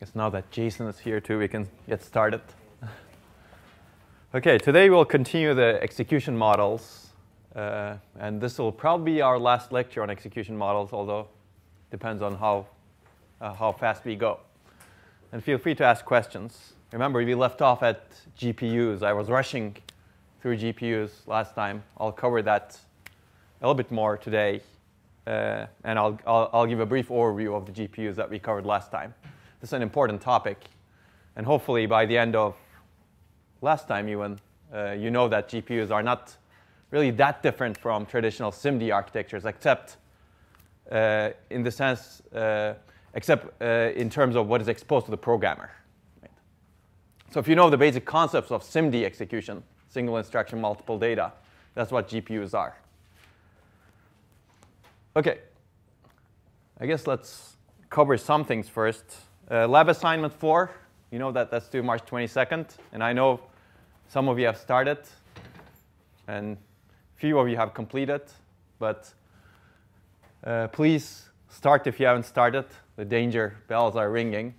guess now that Jason is here too, we can get started. OK, today we'll continue the execution models. And this will probably be our last lecture on execution models, although depends on how fast we go. And feel free to ask questions. Remember, we left off at GPUs. I was rushing through GPUs last time. I'll cover that a little bit more today. And I'll give a brief overview of the GPUs that we covered last time. This is an important topic. And hopefully, by the end of last time, even, you know that GPUs are not really that different from traditional SIMD architectures, except in the sense, in terms of what is exposed to the programmer. Right? So if you know the basic concepts of SIMD execution, single instruction, multiple data, that's what GPUs are. OK, I guess let's cover some things first. Lab assignment 4, you know that that's due March 22nd. And I know some of you have started, and few of you have completed. But please start if you haven't started. The danger bells are ringing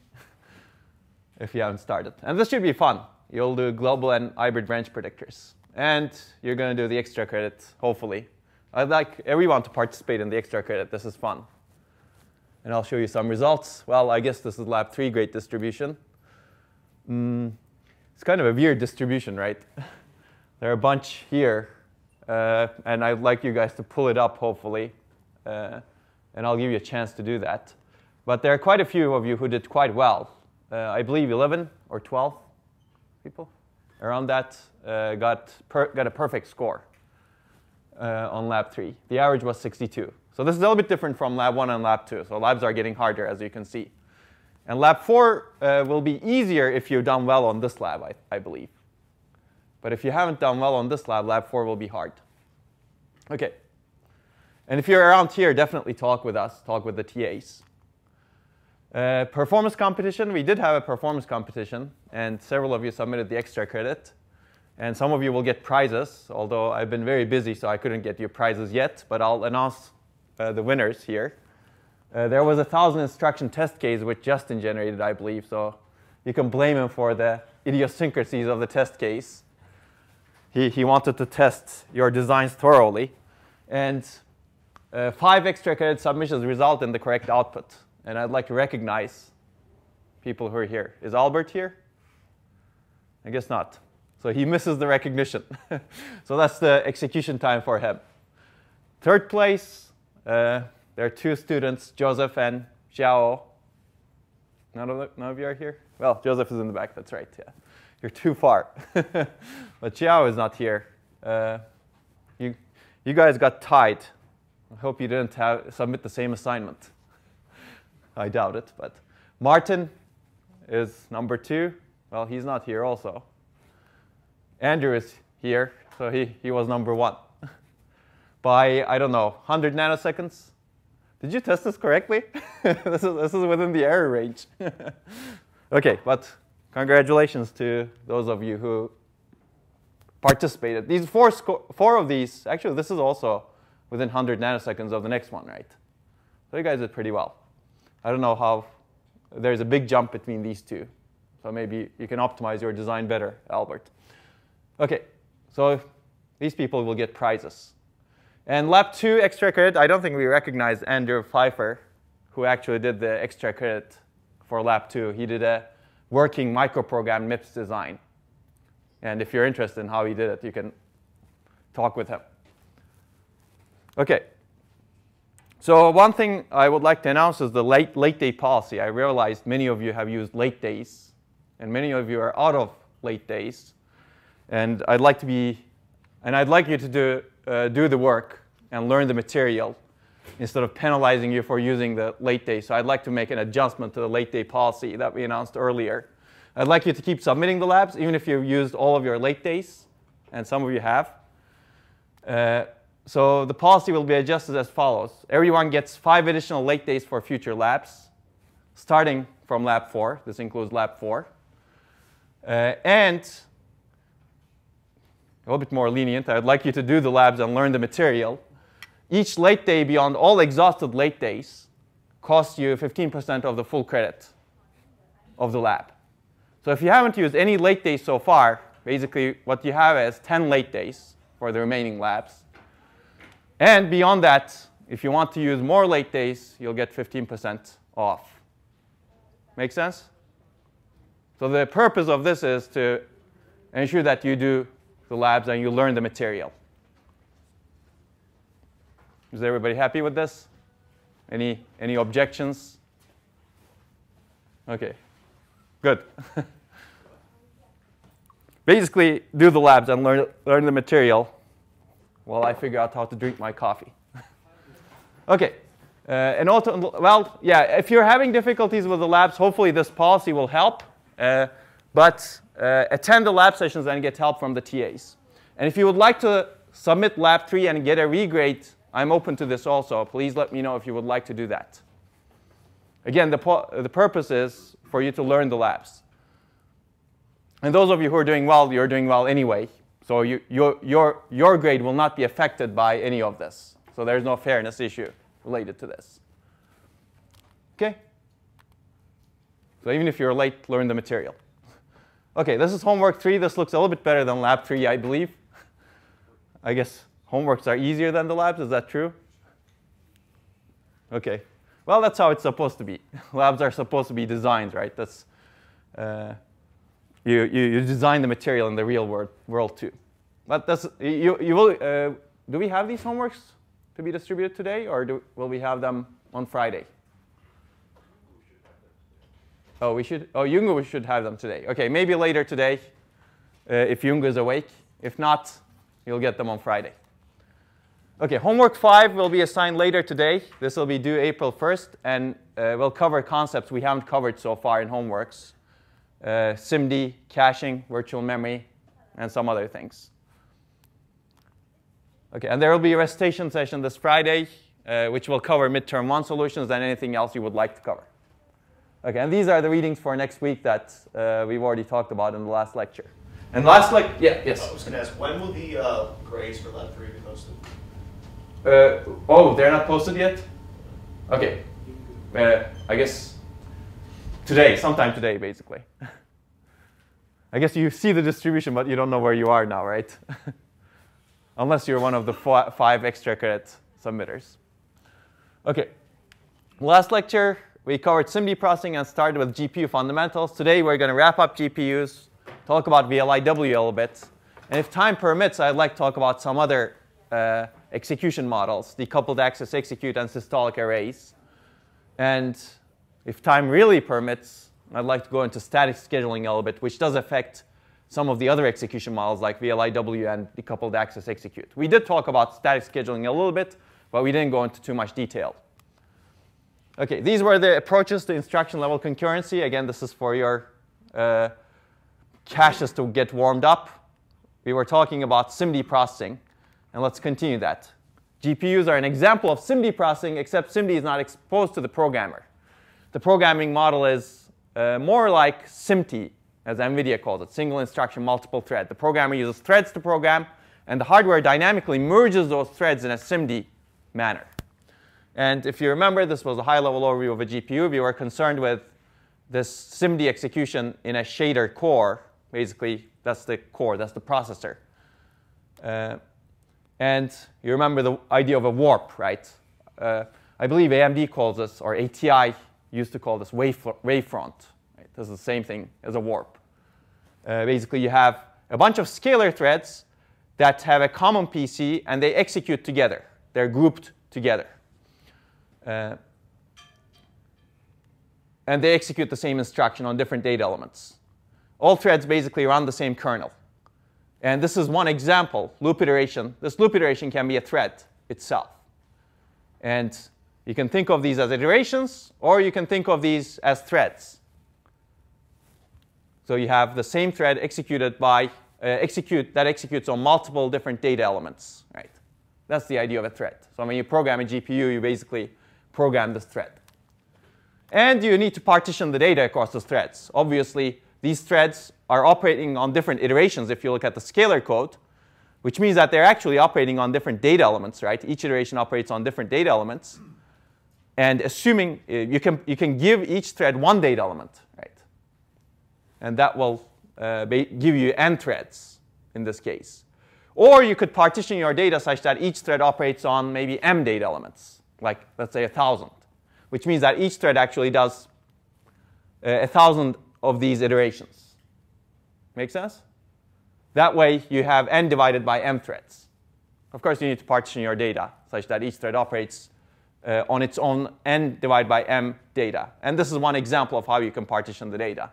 if you haven't started. And this should be fun. You'll do global and hybrid branch predictors. And you're going to do the extra credit, hopefully. I'd like everyone to participate in the extra credit. This is fun. And I'll show you some results. Well, I guess this is lab 3 great distribution. It's kind of a weird distribution, right? There are a bunch here. And I'd like you guys to pull it up, hopefully. And I'll give you a chance to do that. But there are quite a few of you who did quite well. I believe 11 or 12 people around that got a perfect score on lab 3. The average was 62. So this is a little bit different from lab 1 and lab 2. So labs are getting harder, as you can see. And lab 4 will be easier if you've done well on this lab, I believe. But if you haven't done well on this lab, lab 4 will be hard. OK. And if you're around here, definitely talk with us. Talk with the TAs. Performance competition. We did have a performance competition. And several of you submitted the extra credit. And some of you will get prizes, although I've been very busy, so I couldn't get you prizes yet. But I'll announce the winners here. There was a 1,000 instruction test case, which Justin generated, I believe. So you can blame him for the idiosyncrasies of the test case. He wanted to test your designs thoroughly. And 5 extra credit submissions result in the correct output. And I'd like to recognize people who are here. Is Albert here? I guess not. So he misses the recognition. So that's the execution time for him. Third place, there are 2 students, Joseph and Xiao. None of you are here? Well, Joseph is in the back. That's right. Yeah. You're too far. But Xiao is not here. You guys got tied. I hope you didn't submit the same assignment. I doubt it. But Martin is number 2. Well, he's not here also. Andrew is here. So he was number 1 by, I don't know, 100 nanoseconds. Did you test this correctly? This is within the error range. OK, but congratulations to those of you who participated. These 4 of these, actually, this is also within 100 nanoseconds of the next one, right? So you guys did pretty well. I don't know how there's a big jump between these 2. So maybe you can optimize your design better, Albert. OK, so these people will get prizes. And lab 2 extra credit, I don't think we recognized Andrew Pfeiffer, who actually did the extra credit for lab 2. He did a working microprogram MIPS design. And if you're interested in how he did it, you can talk with him. OK. So one thing I would like to announce is the late day policy. I realized many of you have used late days. And many of you are out of late days. And I'd like you to do the work and learn the material instead of penalizing you for using the late day. So I'd like to make an adjustment to the late day policy that we announced earlier. I'd like you to keep submitting the labs, even if you've used all of your late days, and some of you have. So the policy will be adjusted as follows. Everyone gets 5 additional late days for future labs, starting from lab 4. This includes lab 4. And a little bit more lenient, I'd like you to do the labs and learn the material. Each late day beyond all exhausted late days costs you 15% of the full credit of the lab. So if you haven't used any late days so far, basically what you have is 10 late days for the remaining labs. And beyond that, if you want to use more late days, you'll get 15% off. Make sense? So the purpose of this is to ensure that you do the labs and you learn the material. Is everybody happy with this? Any objections? OK. Good. Basically, do the labs and learn the material while I figure out how to drink my coffee. OK. And also, well, yeah, if you're having difficulties with the labs, hopefully this policy will help. But attend the lab sessions and get help from the TAs. And if you would like to submit Lab 3 and get a regrade, I'm open to this also. Please let me know if you would like to do that. Again, the purpose is for you to learn the labs. And those of you who are doing well, you're doing well anyway. So your grade will not be affected by any of this. So there's no fairness issue related to this. OK? So even if you're late, learn the material. OK, this is homework 3. This looks a little bit better than lab 3, I believe. I guess homeworks are easier than the labs. Is that true? OK. Well, that's how it's supposed to be. Labs are supposed to be designed, right? That's, you design the material in the real world too. But that's, you will, do we have these homeworks to be distributed today, or will we have them on Friday? Oh, we should. Oh, Jungwoo should have them today. OK, maybe later today if Jungwoo is awake. If not, you'll get them on Friday. OK, homework 5 will be assigned later today. This will be due April 1st. And we'll cover concepts we haven't covered so far in homeworks. SIMD, caching, virtual memory, and some other things. OK, and there will be a recitation session this Friday, which will cover midterm 1 solutions and anything else you would like to cover. OK, and these are the readings for next week that we've already talked about in the last lecture. And last lecture, yeah, yes? I was going to ask, when will the grades for Lab 3 be posted? Oh, they're not posted yet? OK. I guess today, sometime today, basically. I guess you see the distribution, but you don't know where you are now, right? Unless you're one of the 5 extra credit submitters. OK. Last lecture. We covered SIMD processing and started with GPU fundamentals. Today, we're going to wrap up GPUs, talk about VLIW a little bit. And if time permits, I'd like to talk about some other execution models, decoupled access execute and systolic arrays. And if time really permits, I'd like to go into static scheduling a little bit, which does affect some of the other execution models like VLIW and decoupled access execute. We did talk about static scheduling a little bit, but we didn't go into too much detail. OK, these were the approaches to instruction level concurrency. Again, this is for your caches to get warmed up. We were talking about SIMD processing, and let's continue that. GPUs are an example of SIMD processing, except SIMD is not exposed to the programmer. The programming model is more like SIMT, as NVIDIA calls it, single instruction, multiple thread. The programmer uses threads to program, and the hardware dynamically merges those threads in a SIMD manner. And if you remember, this was a high-level overview of a GPU. We were concerned with this SIMD execution in a shader core. Basically, that's the core. That's the processor. And you remember the idea of a warp, right? I believe AMD calls this, or ATI used to call this, wavefront. Right? This is the same thing as a warp. Basically, you have a bunch of scalar threads that have a common PC, and they execute together. They're grouped together. And they execute the same instruction on different data elements. All threads basically run the same kernel. And this is one example, loop iteration. This loop iteration can be a thread itself. And you can think of these as iterations, or you can think of these as threads. So you have the same thread executed by that executes on multiple different data elements, right? That's the idea of a thread. So when you program a GPU, you basically program this thread. And you need to partition the data across those threads. Obviously, these threads are operating on different iterations if you look at the scalar code, which means that they're actually operating on different data elements, right? Each iteration operates on different data elements. And assuming you can give each thread one data element, right? and that will give you n threads in this case. Or you could partition your data such that each thread operates on maybe m data elements, like let's say 1,000, which means that each thread actually does 1,000 of these iterations. Make sense? That way you have n divided by m threads. Of course, you need to partition your data such that each thread operates on its own n divided by m data. And this is one example of how you can partition the data.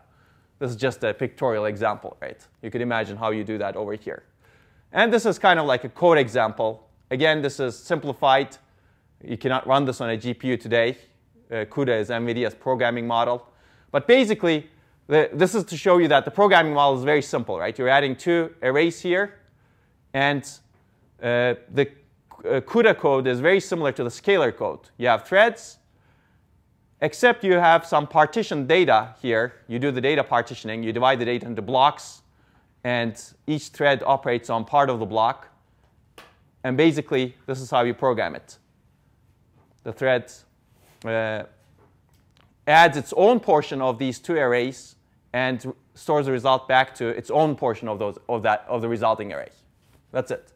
This is just a pictorial example, right? You could imagine how you do that over here. And this is kind of like a code example. Again, this is simplified. You cannot run this on a GPU today. CUDA is NVIDIA's programming model. But basically, this is to show you that the programming model is very simple, right? You're adding two arrays here. And the CUDA code is very similar to the scalar code. You have threads, except you have some partitioned data here. You do the data partitioning. You divide the data into blocks. And each thread operates on part of the block. And basically, this is how you program it. The thread adds its own portion of these two arrays and stores the result back to its own portion of the resulting array. That's it.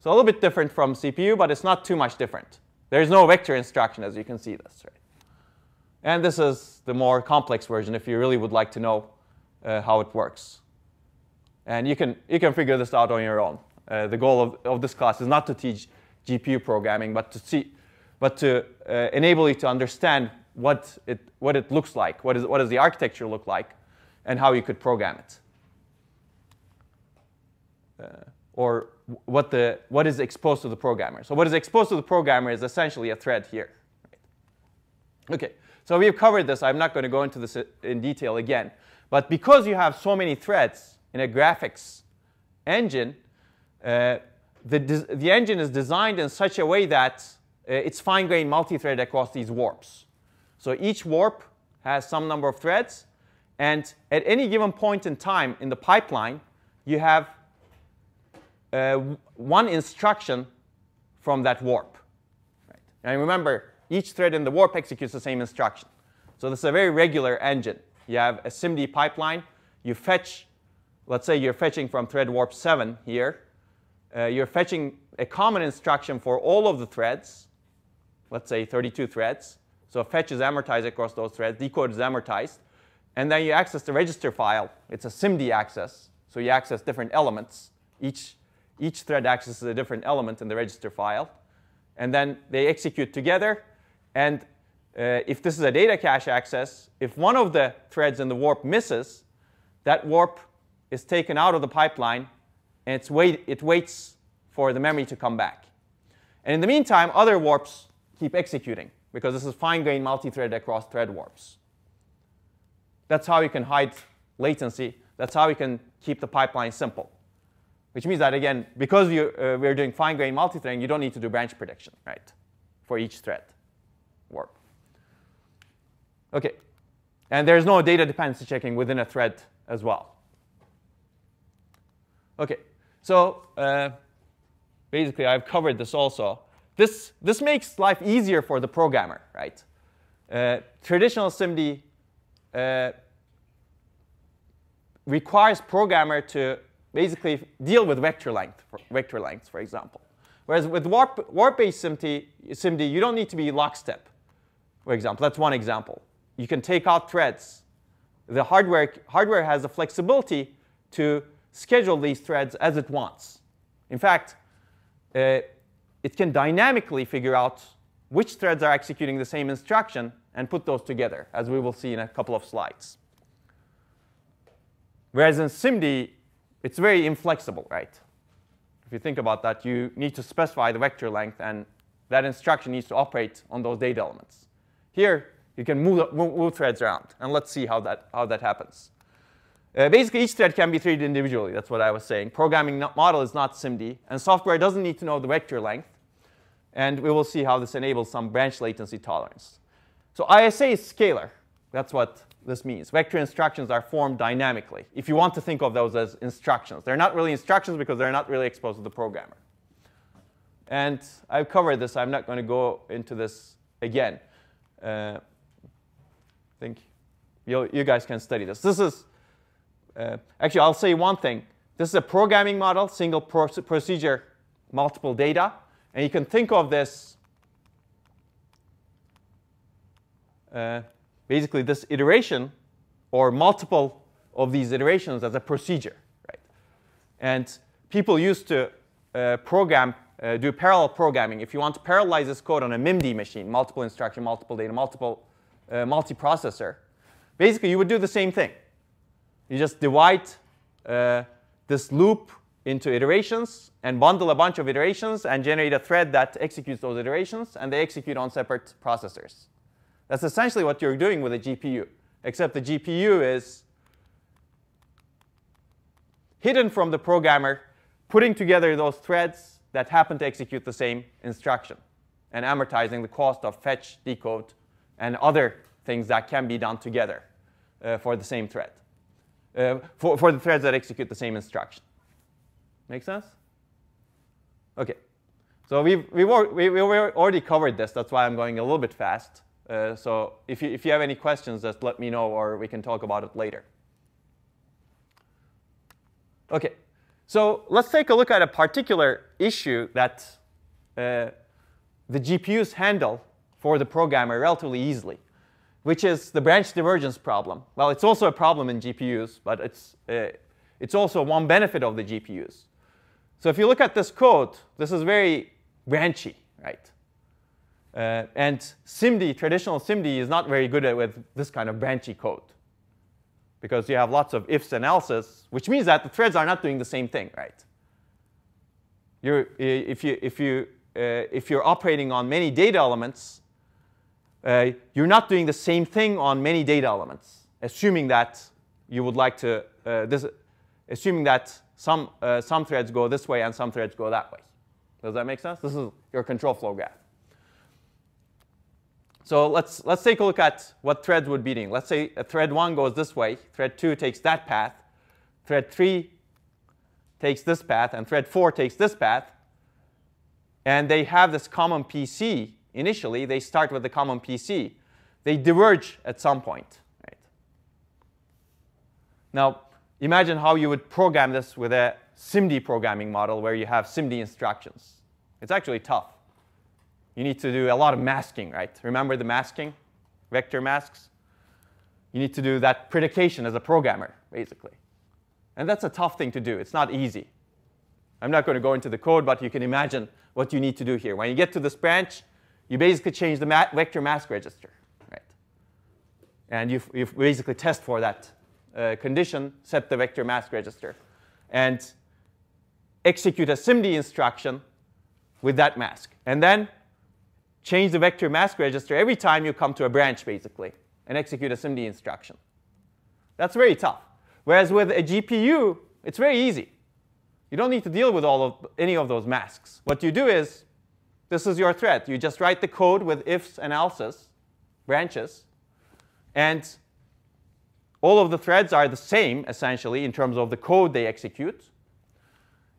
So a little bit different from CPU, but it's not too much different. There is no vector instruction, as you can see this, right? And this is the more complex version if you really would like to know how it works. And you can figure this out on your own. The goal of this class is not to teach GPU programming, but to see, but to enable you to understand what it looks like, what does the architecture look like, and how you could program it, or what is exposed to the programmer. So what is exposed to the programmer is essentially a thread here. Right. Okay, so we've covered this. I'm not going to go into this in detail again, but because you have so many threads in a graphics engine, the engine is designed in such a way that it's fine-grained multi-threaded across these warps. So each warp has some number of threads. And at any given point in time in the pipeline, you have one instruction from that warp. Right. And remember, each thread in the warp executes the same instruction. So this is a very regular engine. You have a SIMD pipeline. You fetch. Let's say you're fetching from thread warp 7 here. You're fetching a common instruction for all of the threads, let's say 32 threads. So fetch is amortized across those threads. Decode is amortized. And then you access the register file. It's a SIMD access. So you access different elements. Each thread accesses a different element in the register file. And then they execute together. And if this is a data cache access, if one of the threads in the warp misses, that warp is taken out of the pipeline, and it waits for the memory to come back. And in the meantime, other warps keep executing, because this is fine-grained multi-threaded across thread warps. That's how you can hide latency. That's how you can keep the pipeline simple, which means that, again, because we're doing fine-grained multi-threading, you don't need to do branch prediction, right, for each thread warp. OK. And there's no data dependency checking within a thread as well. OK, so basically, I've covered this also. This makes life easier for the programmer, right? Traditional SIMD requires programmer to basically deal with vector lengths, for example. Whereas with warp-based SIMD, you don't need to be lockstep, for example. That's one example. You can take out threads. The hardware has the flexibility to schedule these threads as it wants. In fact, it can dynamically figure out which threads are executing the same instruction and put those together, as we will see in a couple of slides. Whereas in SIMD, it's very inflexible, right? If you think about that, you need to specify the vector length, and that instruction needs to operate on those data elements. Here, you can move threads around, and let's see how that happens. Basically, each thread can be treated individually. That's what I was saying. Programming model is not SIMD, and software doesn't need to know the vector length. And we will see how this enables some branch latency tolerance. So ISA is scalar. That's what this means. Vector instructions are formed dynamically, if you want to think of those as instructions. They're not really instructions because they're not really exposed to the programmer. And I've covered this. I'm not going to go into this again. I think You guys can study this. This is, actually, I'll say one thing. This is a programming model, single procedure, multiple data. And you can think of this, basically this iteration or multiple of these iterations as a procedure, right? And people used to do parallel programming. If you want to parallelize this code on a MIMD machine, multiple instruction, multiple data, multiprocessor, basically you would do the same thing. You just divide this loop into iterations and bundle a bunch of iterations and generate a thread that executes those iterations, and they execute on separate processors. That's essentially what you're doing with a GPU, except the GPU is hidden from the programmer, putting together those threads that happen to execute the same instruction and amortizing the cost of fetch, decode, and other things that can be done together for the same thread, for the threads that execute the same instruction. Make sense? OK. So we already covered this. That's why I'm going a little bit fast. So if you have any questions, just let me know, or we can talk about it later. OK. So let's take a look at a particular issue that the GPUs handle for the programmer relatively easily, which is the branch divergence problem. Well, it's also a problem in GPUs, but it's also one benefit of the GPUs. So if you look at this code, this is very branchy, right? And SIMD, traditional SIMD, is not very good with this kind of branchy code, because you have lots of ifs and elses, which means that the threads are not doing the same thing, right? If you're operating on many data elements, you're not doing the same thing on many data elements, assuming that you would like to assuming that some threads go this way and some threads go that way. Does that make sense? This is your control flow graph. So let's take a look at what threads would be doing. Let's say thread 1 goes this way, thread 2 takes that path, thread 3 takes this path, and thread 4 takes this path. And they have this common PC initially. They start with the common PC. They diverge at some point, right? Now, imagine how you would program this with a SIMD programming model where you have SIMD instructions. It's actually tough. You need to do a lot of masking, right? Remember the masking, vector masks? You need to do that predication as a programmer, basically. And that's a tough thing to do. It's not easy. I'm not going to go into the code, but you can imagine what you need to do here. When you get to this branch, you basically change the vector mask register, right? And you basically test for that condition, set the vector mask register, and execute a SIMD instruction with that mask. And then change the vector mask register every time you come to a branch, basically, and execute a SIMD instruction. That's very tough. Whereas with a GPU, it's very easy. You don't need to deal with any of those masks. What you do is, this is your thread. You just write the code with ifs and elses, branches, and all of the threads are the same, essentially, in terms of the code they execute.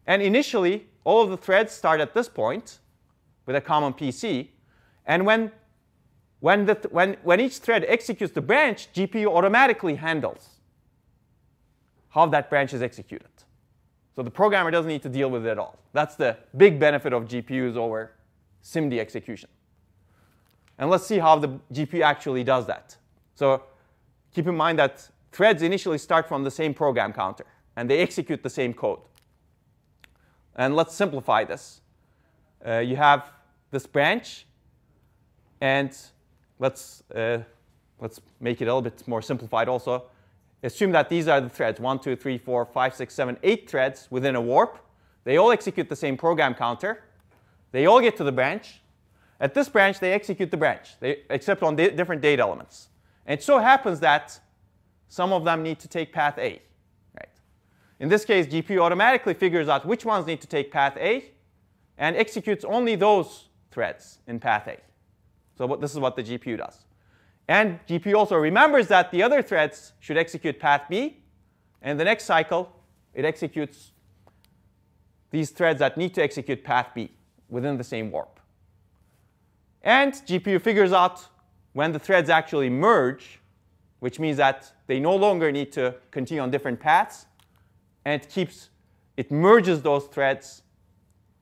And initially, all of the threads start at this point with a common PC. And when each thread executes the branch, GPU automatically handles how that branch is executed. So the programmer doesn't need to deal with it at all. That's the big benefit of GPUs over SIMD execution. And let's see how the GPU actually does that. So keep in mind that threads initially start from the same program counter, and they execute the same code. And let's simplify this. You have this branch. And let's make it a little bit more simplified also. Assume that these are the threads, 1, 2, 3, 4, 5, 6, 7, 8 threads within a warp. They all execute the same program counter. They all get to the branch. At this branch, they execute the branch, except on different data elements. And it so happens that some of them need to take path A, right? In this case, GPU automatically figures out which ones need to take path A and executes only those threads in path A. So this is what the GPU does. And GPU also remembers that the other threads should execute path B. And the next cycle, it executes these threads that need to execute path B within the same warp. And GPU figures out when the threads actually merge which means that they no longer need to continue on different paths, and it merges those threads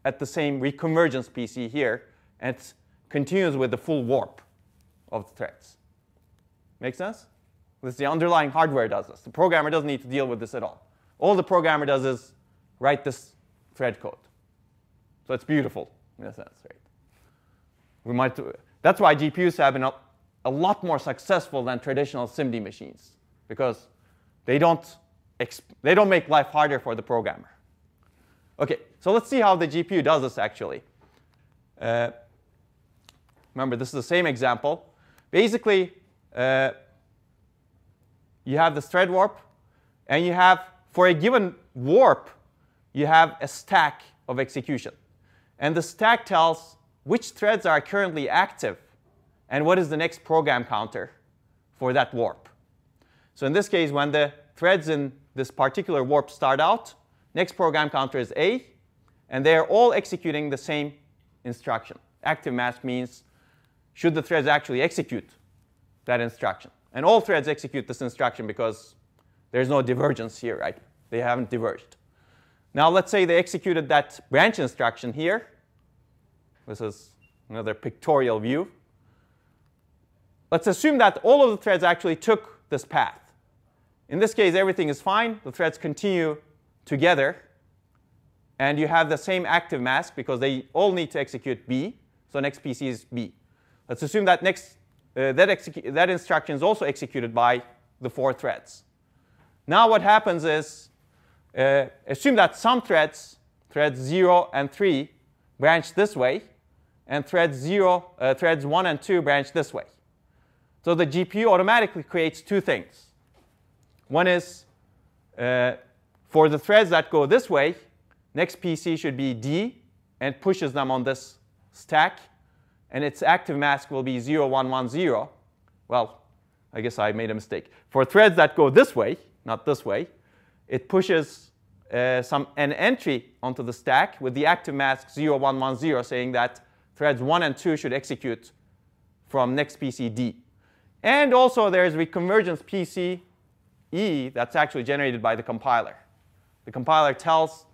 at the same reconvergence PC here, and it continues with the full warp of the threads. Make sense? This is the underlying hardware does this. The programmer doesn't need to deal with this at all. All the programmer does is write this thread code. So it's beautiful in a sense, right? That's why GPUs have been a lot more successful than traditional SIMD machines, because they don't make life harder for the programmer. OK, so let's see how the GPU does this, actually. Remember, this is the same example. Basically, you have this thread warp, and you have, for a given warp, you have a stack of execution. And the stack tells which threads are currently active and what is the next program counter for that warp. So in this case, when the threads in this particular warp start out, next program counter is A, and they are all executing the same instruction. Active mask means should the threads actually execute that instruction. And all threads execute this instruction because there's no divergence here, right? They haven't diverged. Now let's say they executed that branch instruction here. This is another pictorial view. Let's assume that all of the threads actually took this path. In this case, everything is fine. The threads continue together. And you have the same active mask because they all need to execute B. So next PC is B. Let's assume that that instruction is also executed by the 4 threads. Now what happens is, assume that some threads 0 and 3, branch this way, and threads 1 and 2 branch this way. So the GPU automatically creates 2 things. One is, for the threads that go this way, next PC should be D, and pushes them on this stack. And its active mask will be 0, 1, 1, 0. Well, I guess I made a mistake. For threads that go this way, not this way, it pushes an entry onto the stack with the active mask 0, 1, 1, 0, saying that threads 1 and 2 should execute from next PC D. And also there is reconvergence PC E that's actually generated by the compiler. The compiler tells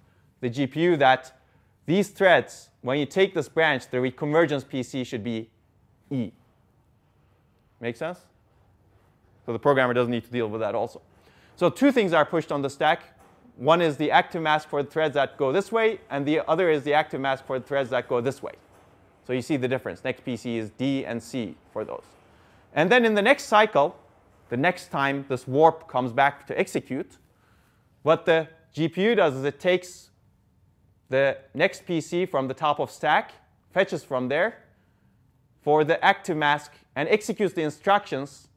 the GPU that these threads, when you take this branch, the reconvergence PC should be E. Make sense? So the programmer doesn't need to deal with that also. So 2 things are pushed on the stack. One is the active mask for the threads that go this way, and the other is the active mask for the threads that go this way. So you see the difference. Next PC is D and C for those. And then in the next cycle, the next time this warp comes back to execute, what the GPU does is it takes the next PC from the top of stack, fetches from there for the active mask, and executes the instructions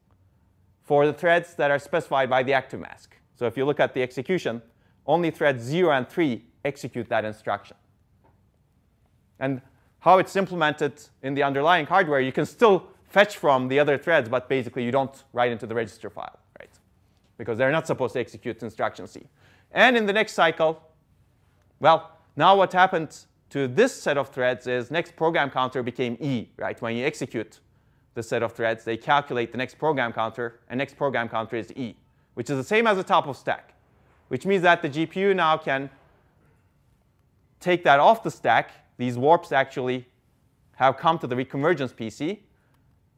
for the threads that are specified by the active mask. So if you look at the execution, only threads 0 and 3 execute that instruction. And how it's implemented in the underlying hardware, you can still fetch from the other threads, but basically you don't write into the register file, right? Because they're not supposed to execute instruction C. And in the next cycle, well, now what happened to this set of threads is next program counter became E, right? When you execute the set of threads, they calculate the next program counter, and next program counter is E, which is the same as the top of stack, which means that the GPU now can take that off the stack. These warps actually have come to the reconvergence PC.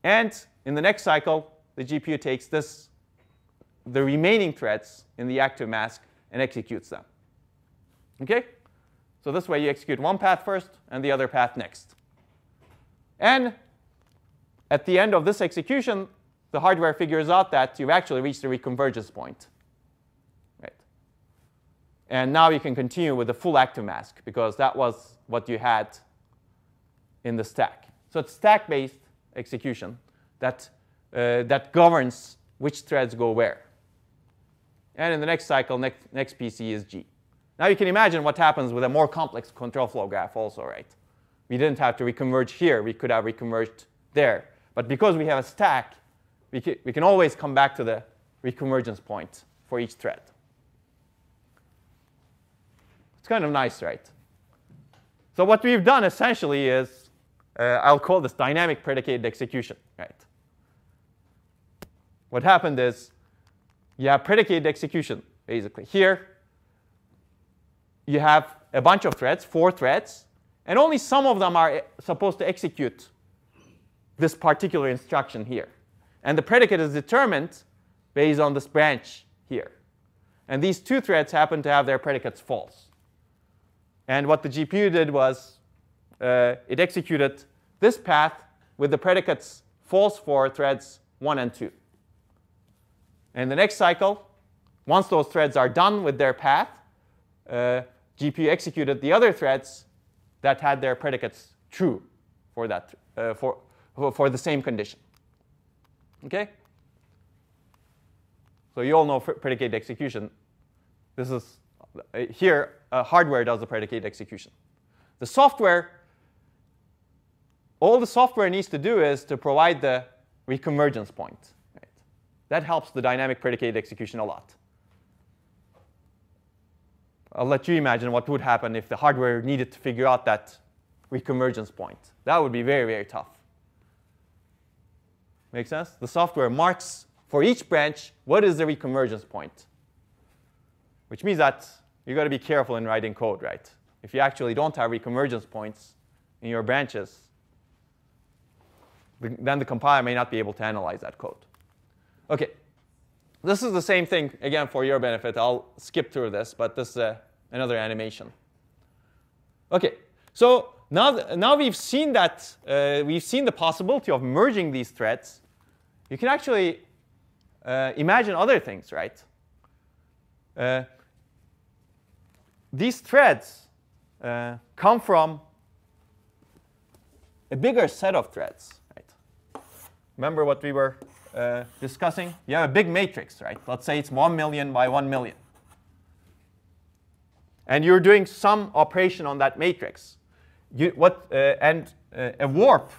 And in the next cycle, the GPU takes the remaining threads in the active mask and executes them. Okay? So this way you execute one path first and the other path next. And at the end of this execution, the hardware figures out that you've actually reached the reconvergence point. Right? And now you can continue with the full active mask, because that was what you had in the stack. So it's stack-based execution that governs which threads go where. And in the next cycle, next PC is G. Now you can imagine what happens with a more complex control flow graph also, right? We didn't have to reconverge here. We could have reconverged there. But because we have a stack, we can always come back to the reconvergence point for each thread. It's kind of nice, right? So what we've done essentially is, I'll call this dynamic predicated execution, right? What happened is you have predicate execution, basically. Here, you have a bunch of threads, 4 threads, and only some of them are supposed to execute this particular instruction here. And the predicate is determined based on this branch here. And these 2 threads happen to have their predicates false. And what the GPU did was it executed this path with the predicates false for threads 1 and 2. And the next cycle, once those threads are done with their path, GPU executed the other threads that had their predicates true for that for the same condition. Okay. So you all know predicate execution. This is here hardware does the predicate execution. The software, all the software needs to do is to provide the reconvergence point. Right? That helps the dynamic predicate execution a lot. I'll let you imagine what would happen if the hardware needed to figure out that reconvergence point. That would be very, very tough. Make sense? The software marks for each branch what is the reconvergence point, which means that you've got to be careful in writing code, right? If you actually don't have reconvergence points in your branches, then the compiler may not be able to analyze that code. OK. This is the same thing, again, for your benefit. I'll skip through this, but this is another animation. OK, so now we've seen that we've seen the possibility of merging these threads. You can actually imagine other things, right? These threads come from a bigger set of threads, right? Remember what we were discussing? You have a big matrix, right? Let's say it's 1 million by 1 million. And you're doing some operation on that matrix. A warp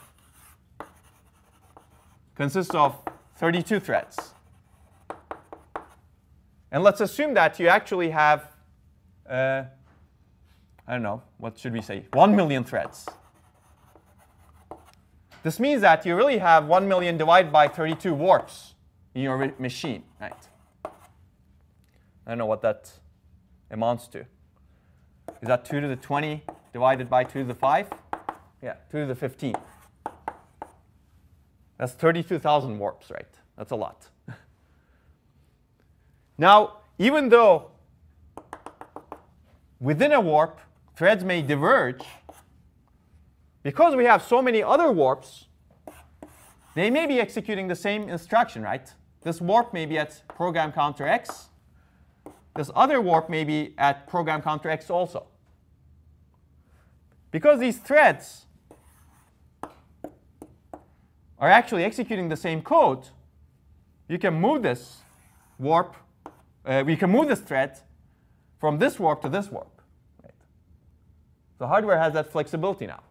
consists of 32 threads. And let's assume that you actually have, I don't know, what should we say, 1 million threads. This means that you really have 1 million divided by 32 warps in your machine, right? I don't know what that amounts to. Is that 2 to the 20 divided by 2 to the 5? Yeah, 2 to the 15. That's 32,000 warps, right? That's a lot. Now, even though within a warp, threads may diverge, because we have so many other warps, they may be executing the same instruction, right? This warp may be at program counter X. This other warp may be at program counter X also. Because these threads are actually executing the same code, you can move this warp. We can move this thread from this warp to this warp. Right? The hardware has that flexibility now.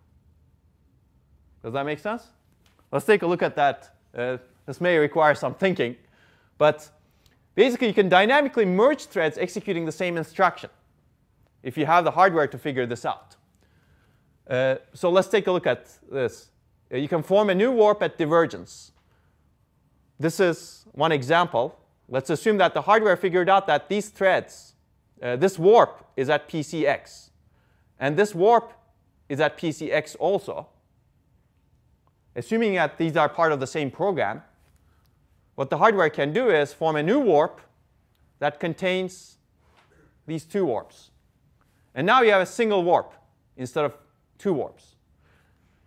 Does that make sense? Let's take a look at that. This may require some thinking. But basically, you can dynamically merge threads executing the same instruction if you have the hardware to figure this out. So let's take a look at this. You can form a new warp at divergence. This is one example. Let's assume that the hardware figured out that these threads, this warp is at PCX. And this warp is at PCX also. Assuming that these are part of the same program, what the hardware can do is form a new warp that contains these 2 warps. And now you have a single warp instead of 2 warps.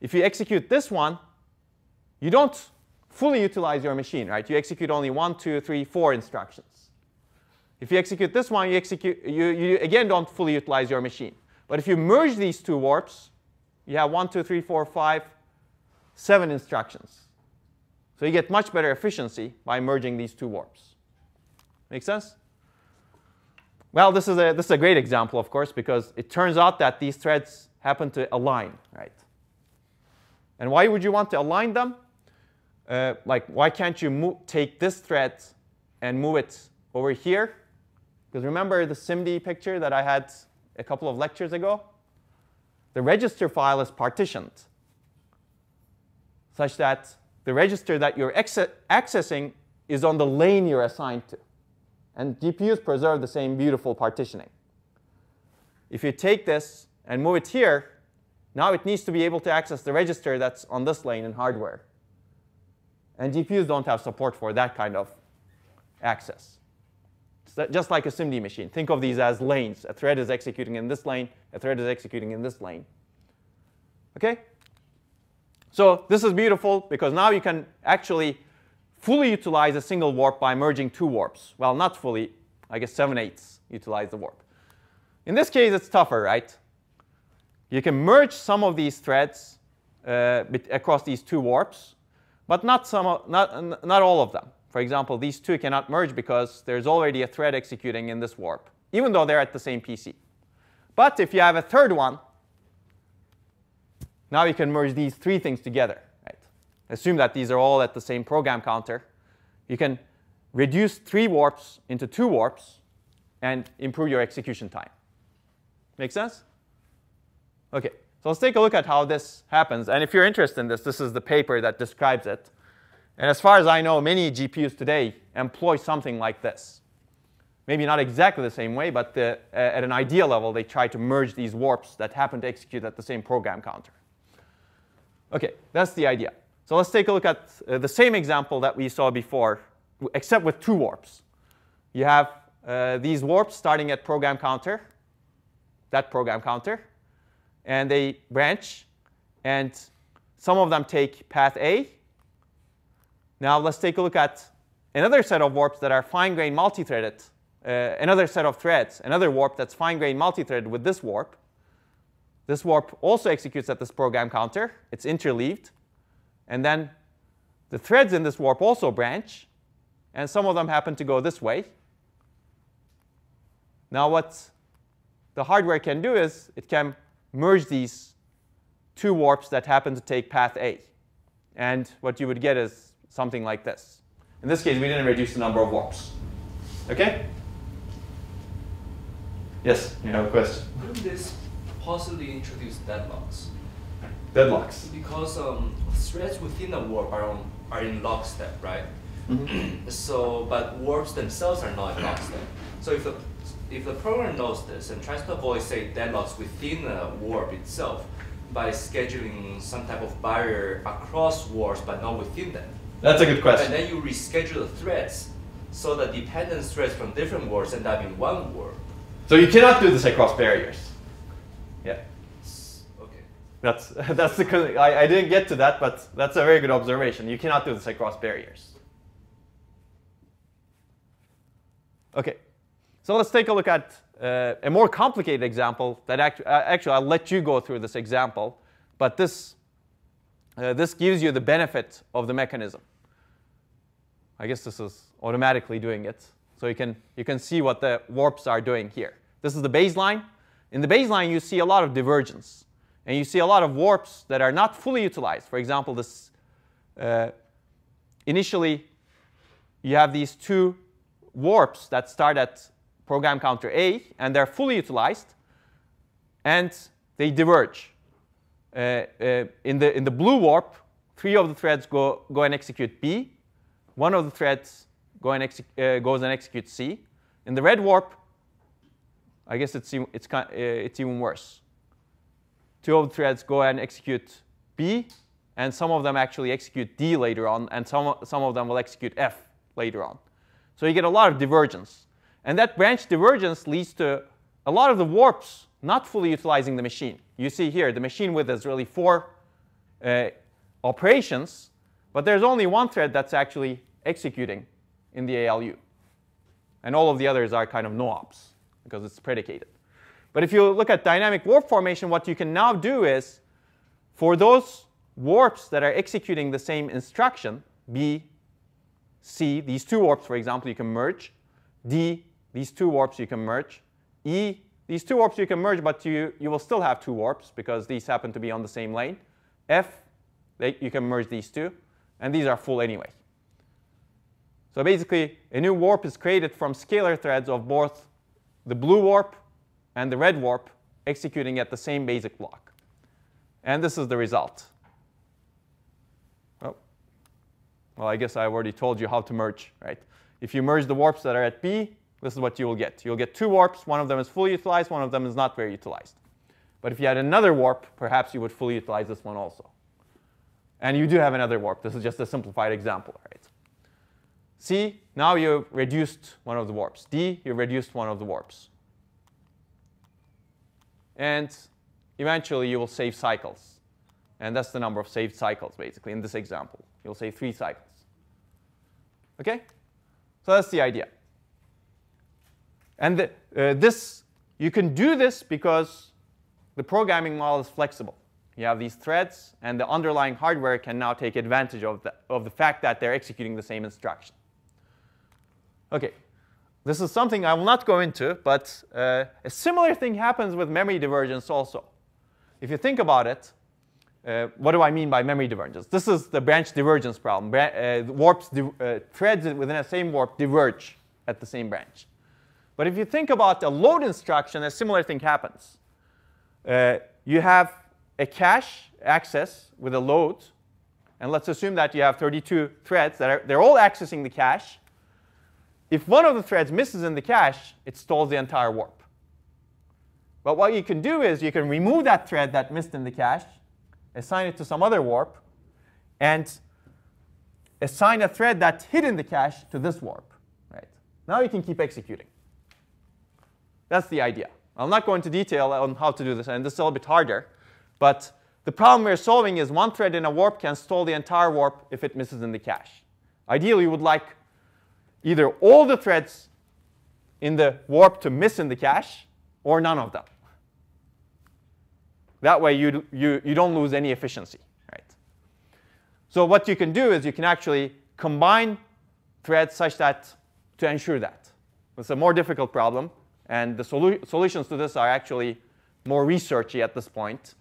If you execute this one, you don't fully utilize your machine, right? You execute only 1, 2, 3, 4 instructions. If you execute this one, you again don't fully utilize your machine. But if you merge these 2 warps, you have 1, 2, 3, 4, 5, 7 instructions. So you get much better efficiency by merging these 2 warps. Make sense? Well, this is a great example, of course, because it turns out that these threads happen to align, right? And why would you want to align them? Like, why can't you take this thread and move it over here? Because remember the SIMD picture that I had a couple of lectures ago? The register file is partitioned, such that the register that you're accessing is on the lane you're assigned to. And GPUs preserve the same beautiful partitioning. If you take this and move it here, now it needs to be able to access the register that's on this lane in hardware. And GPUs don't have support for that kind of access. So just like a SIMD machine. Think of these as lanes. A thread is executing in this lane. A thread is executing in this lane. OK? So this is beautiful, because now you can actually fully utilize a single warp by merging two warps. Well, not fully. I guess 7/8 utilize the warp. In this case, it's tougher, right? You can merge some of these threads across these two warps, but not all of them. For example, these two cannot merge because there's already a thread executing in this warp, even though they're at the same PC. But if you have a third one, now you can merge these three things together. Right? Assume that these are all at the same program counter. You can reduce three warps into two warps and improve your execution time. Make sense? OK, so let's take a look at how this happens. And if you're interested in this, this is the paper that describes it. And as far as I know, many GPUs today employ something like this. Maybe not exactly the same way, but at an idea level, they try to merge these warps that happen to execute at the same program counter. OK, that's the idea. So let's take a look at the same example that we saw before, except with two warps. You have these warps starting at program counter, that program counter. And they branch. And some of them take path A. Now let's take a look at another set of warps that are fine-grained multi-threaded, another set of threads, another warp that's fine-grained multi-threaded with this warp. This warp also executes at this program counter. It's interleaved. And then the threads in this warp also branch. And some of them happen to go this way. Now what the hardware can do is it can merge these two warps that happen to take path A. And what you would get is something like this. In this case, we didn't reduce the number of warps. OK? Yes, you have a question. Wouldn't this possibly introduce deadlocks? Deadlocks? Because threads within a warp are in lockstep, right? Mm-hmm. So, but warps themselves are not in lockstep. So if the program knows this and tries to avoid, say, deadlocks within a warp itself by scheduling some type of barrier across warps but not within them. That's a good question. And then you reschedule the threads so that dependent threads from different warps end up in one warp. So you cannot do this across barriers. Yeah. OK. That's the, I didn't get to that, but that's a very good observation. You cannot do this across barriers. OK. So let's take a look at a more complicated example that actually I'll let you go through this example. But this gives you the benefit of the mechanism. I guess this is automatically doing it. So you can see what the warps are doing here. This is the baseline. In the baseline, you see a lot of divergence. And you see a lot of warps that are not fully utilized. For example, this initially, you have these two warps that start at program counter A. And they're fully utilized. And they diverge. In the blue warp, three of the threads go and execute B. One of the threads goes and executes C. In the red warp, I guess it's even worse. Two of the threads go and execute B, and some of them actually execute D later on, and some of them will execute F later on. So you get a lot of divergence. And that branch divergence leads to a lot of the warps not fully utilizing the machine. You see here, the machine width is really four operations. But there's only one thread that's actually executing in the ALU. And all of the others are kind of no-ops, because it's predicated. But if you look at dynamic warp formation, what you can now do is, for those warps that are executing the same instruction, B, C, these two warps, for example, you can merge. D, these two warps you can merge. E, these two warps you can merge, but you will still have two warps, because these happen to be on the same lane. F, you can merge these two. And these are full anyway. So basically, a new warp is created from scalar threads of both the blue warp and the red warp executing at the same basic block. And this is the result. Oh, Well, I guess I've already told you how to merge, right? If you merge the warps that are at B, this is what you will get. You'll get two warps. One of them is fully utilized. One of them is not very utilized. But if you had another warp, perhaps you would fully utilize this one also. And you do have another warp. This is just a simplified example, right? C, now you reduced one of the warps. D, you reduced one of the warps. And eventually, you will save cycles. And that's the number of saved cycles, basically, in this example. You'll save 3 cycles. OK? So that's the idea. And you can do this because the programming model is flexible. You have these threads, and the underlying hardware can now take advantage of the fact that they're executing the same instruction. OK. This is something I will not go into, but a similar thing happens with memory divergence also. If you think about it, what do I mean by memory divergence? This is the branch divergence problem. Threads within the same warp diverge at the same branch. But if you think about a load instruction, a similar thing happens. You have a cache access with a load. And let's assume that you have 32 threads that are they're all accessing the cache. If one of the threads misses in the cache, it stalls the entire warp. But what you can do is you can remove that thread that missed in the cache, assign it to some other warp, and assign a thread that hid in the cache to this warp. Right? Now you can keep executing. That's the idea. I'll not go into detail on how to do this, and this is a little bit harder. But the problem we're solving is one thread in a warp can stall the entire warp if it misses in the cache. Ideally, you would like either all the threads in the warp to miss in the cache, or none of them. That way, you don't lose any efficiency, right? So what you can do is you can actually combine threads such that to ensure that. It's a more difficult problem. And the solutions to this are actually more researchy at this point.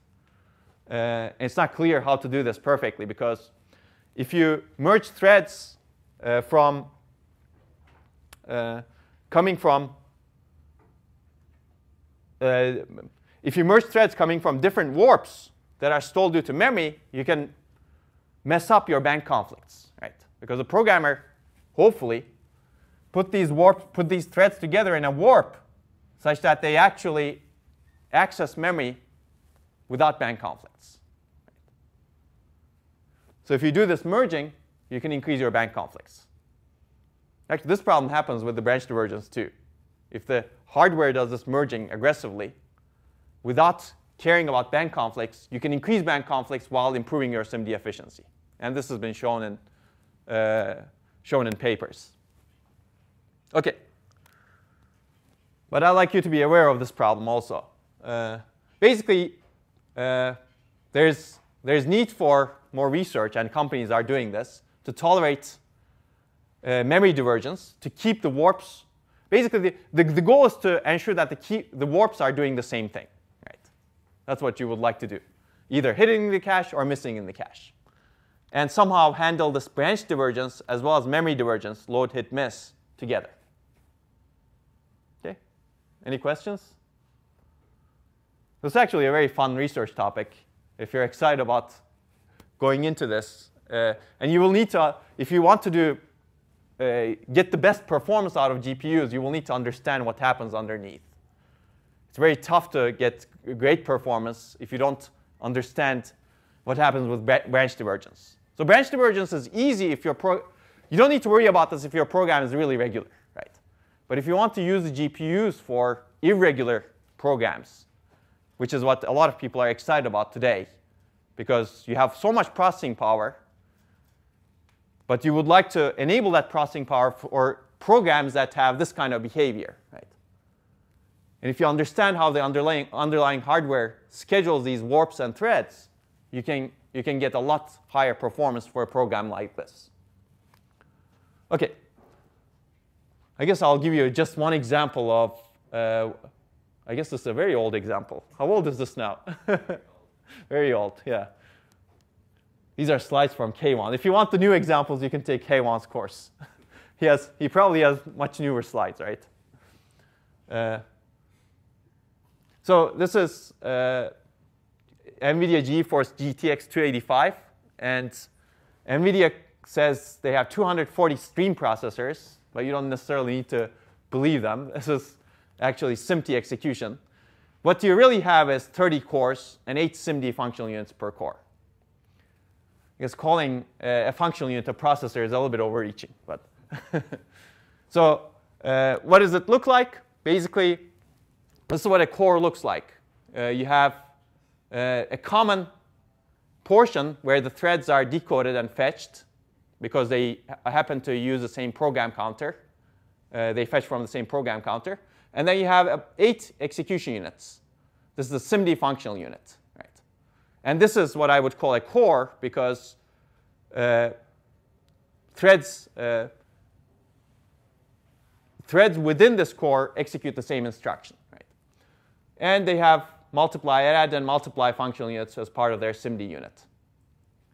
It's not clear how to do this perfectly, because if you merge threads coming from different warps that are stalled due to memory, you can mess up your bank conflicts, right? Because the programmer, hopefully, put these threads together in a warp such that they actually access memory without bank conflicts. So if you do this merging, you can increase your bank conflicts. Actually, this problem happens with the branch divergence too. If the hardware does this merging aggressively, without caring about bank conflicts, you can increase bank conflicts while improving your SIMD efficiency. And this has been shown in papers. OK. But I'd like you to be aware of this problem also. There's need for more research, and companies are doing this, to tolerate memory divergence, to keep the warps. Basically, the goal is to ensure that the warps are doing the same thing. Right? That's what you would like to do, either hitting the cache or missing in the cache. And somehow handle this branch divergence as well as memory divergence, load, hit, miss, together. OK? Any questions? This is actually a very fun research topic, if you're excited about going into this. And you will need to, if you want to do get the best performance out of GPUs, you will need to understand what happens underneath. It's very tough to get great performance if you don't understand what happens with branch divergence. So branch divergence is easy if you don't need to worry about this if your program is really regular, right? But if you want to use the GPUs for irregular programs, which is what a lot of people are excited about today, because you have so much processing power, but you would like to enable that processing power for programs that have this kind of behavior, right? And if you understand how the underlying hardware schedules these warps and threads, you can get a lot higher performance for a program like this. OK. I guess I'll give you just one example of, I guess this is a very old example. How old is this now? Very old, yeah. These are slides from K1. If you want the new examples, you can take K1's course. He probably has much newer slides, right? So this is NVIDIA GeForce GTX 285. And NVIDIA says they have 240 stream processors, but you don't necessarily need to believe them. This is actually SIMT execution. What you really have is 30 cores and 8 SIMD functional units per core. Because calling a functional unit a processor is a little bit overreaching. But so what does it look like? Basically, this is what a core looks like. You have a common portion where the threads are decoded and fetched because they happen to use the same program counter. They fetch from the same program counter. And then you have 8 execution units. This is the SIMD functional unit. And this is what I would call a core, because threads within this core execute the same instruction. Right? And they have multiply, add, and multiply functional units as part of their SIMD unit.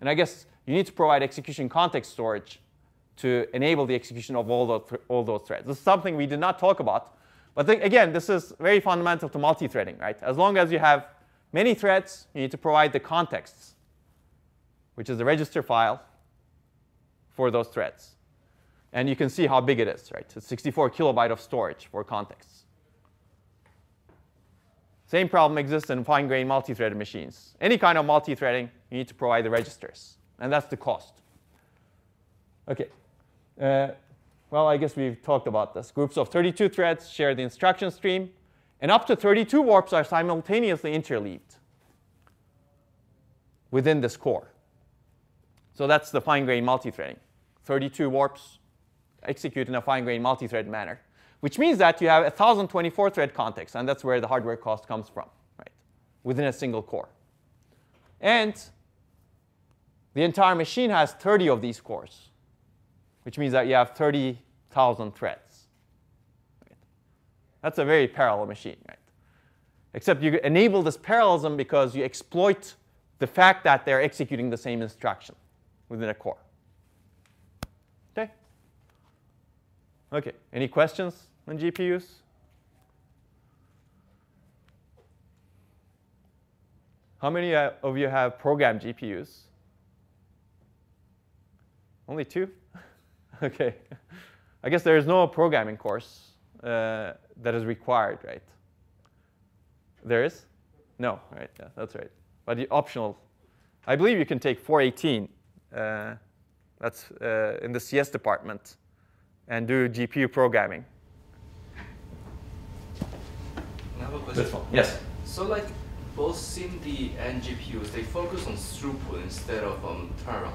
And I guess you need to provide execution context storage to enable the execution of all those threads. This is something we did not talk about. But again, this is very fundamental to multi-threading. Right? As long as you have many threads, you need to provide the contexts, which is the register file for those threads. And you can see how big it is, right? It's 64 kilobyte of storage for contexts. Same problem exists in fine-grained multi-threaded machines. Any kind of multi-threading, you need to provide the registers. And that's the cost. OK. Well, I guess we've talked about this. Groups of 32 threads share the instruction stream. And up to 32 warps are simultaneously interleaved within this core. So that's the fine-grained multithreading. 32 warps execute in a fine-grained multithread manner, which means that you have 1,024 thread context, and that's where the hardware cost comes from, right? Within a single core. And the entire machine has 30 of these cores, which means that you have 30,000 threads. That's a very parallel machine, right? Except you enable this parallelism because you exploit the fact that they're executing the same instruction within a core. OK? OK, any questions on GPUs? How many of you have programmed GPUs? Only 2? OK. I guess there is no programming course that is required, right? There is? No, right? Yeah, that's right. But the optional, I believe you can take 418. That's in the CS department, and do GPU programming. I have a question. This one. Yes. So, like both SIMD and GPUs, they focus on throughput instead of turnaround time.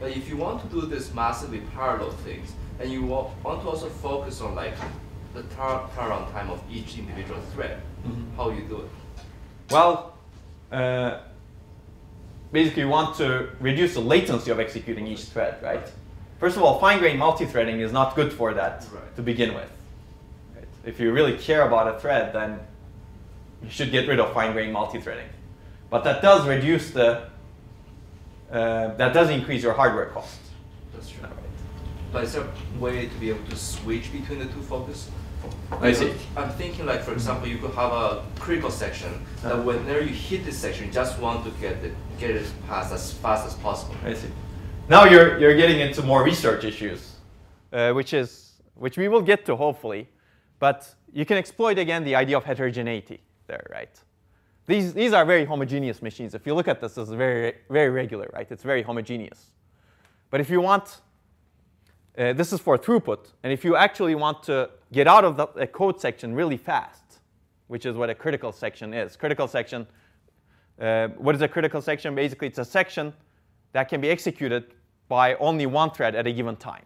But if you want to do this massively parallel things, and you want to also focus on like the turnaround time of each individual thread, how you do it? Well, basically you want to reduce the latency of executing each thread, right? First of all, fine-grained multi-threading is not good for that to begin with. Right? If you really care about a thread, then you should get rid of fine-grained multi-threading. But that does reduce the, that does increase your hardware cost. That's true. But is there a way to be able to switch between the two focus? I see. I'm thinking, like, for example, you could have a critical section that whenever you hit this section, you just want to get it passed as fast as possible. I see. Now you're getting into more research issues, which we will get to hopefully, but you can exploit again the idea of heterogeneity there, right? These are very homogeneous machines. If you look at this, it's very very regular, right? It's very homogeneous. But if you want this is for throughput. And if you actually want to get out of the code section really fast, which is what a critical section is. Critical section, what is a critical section? Basically, it's a section that can be executed by only one thread at a given time.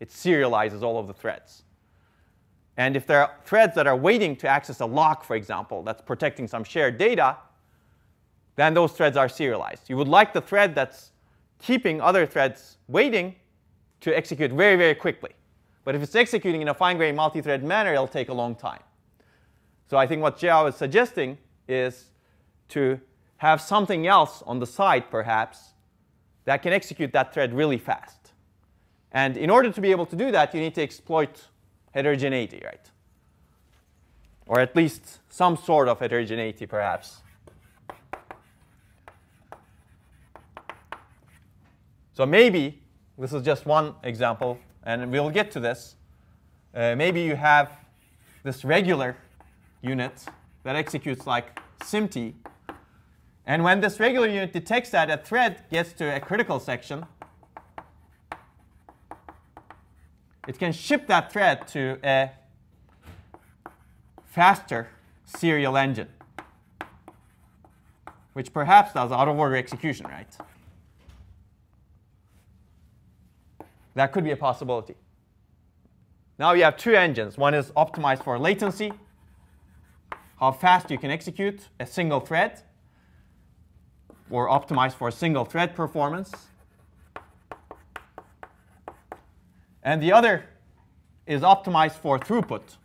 It serializes all of the threads. And if there are threads that are waiting to access a lock, for example, that's protecting some shared data, then those threads are serialized. You would like the thread that's keeping other threads waiting to execute very, very quickly. But if it's executing in a fine-grained multi-thread manner, it'll take a long time. So I think what Xiao is suggesting is to have something else on the side, perhaps, that can execute that thread really fast. And in order to be able to do that, you need to exploit heterogeneity, right? Or at least some sort of heterogeneity, perhaps. So maybe This is just one example, and we'll get to this. Maybe you have this regular unit that executes like SIMT. And when this regular unit detects that a thread gets to a critical section, it can ship that thread to a faster serial engine, which perhaps does out-of-order execution, right? That could be a possibility. Now you have two engines. One is optimized for latency, how fast you can execute a single thread, or optimized for single thread performance. And the other is optimized for throughput.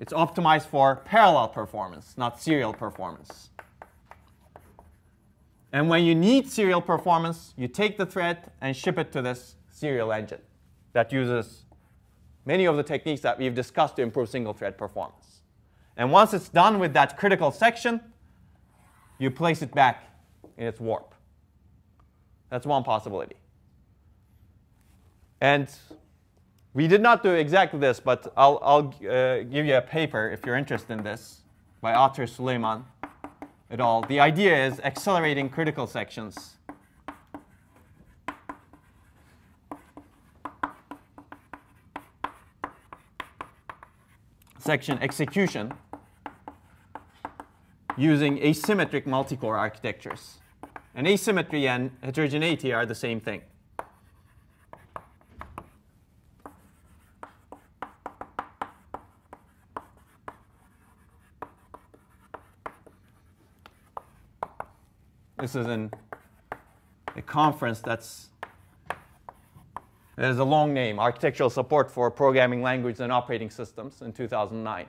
It's optimized for parallel performance, not serial performance. And when you need serial performance, you take the thread and ship it to this serial engine that uses many of the techniques that we've discussed to improve single thread performance. And once it's done with that critical section, you place it back in its warp. That's one possibility. And we did not do exactly this, but I'll give you a paper if you're interested in this by Atir Suleiman et al. The idea is accelerating critical sections section execution using asymmetric multicore architectures. And asymmetry and heterogeneity are the same thing. This is in a conference there's a long name, Architectural Support for Programming Languages and Operating Systems in 2009.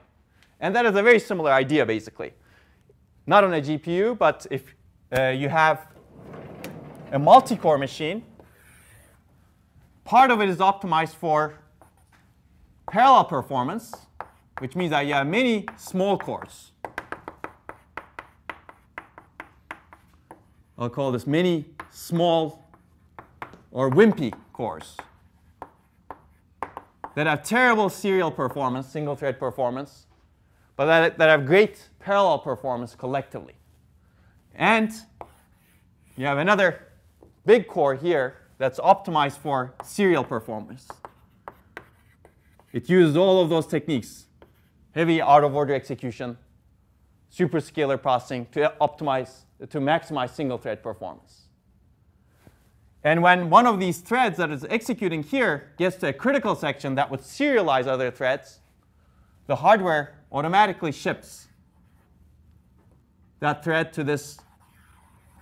And that is a very similar idea, basically. Not on a GPU, but if you have a multi-core machine, part of it is optimized for parallel performance, which means that you have many small cores. I'll call this many small or wimpy cores that have terrible serial performance, single thread performance, but that have great parallel performance collectively. And you have another big core here that's optimized for serial performance. It uses all of those techniques, heavy out-of-order execution, superscalar processing to maximize single thread performance. And when one of these threads that is executing here gets to a critical section that would serialize other threads, the hardware automatically ships that thread to this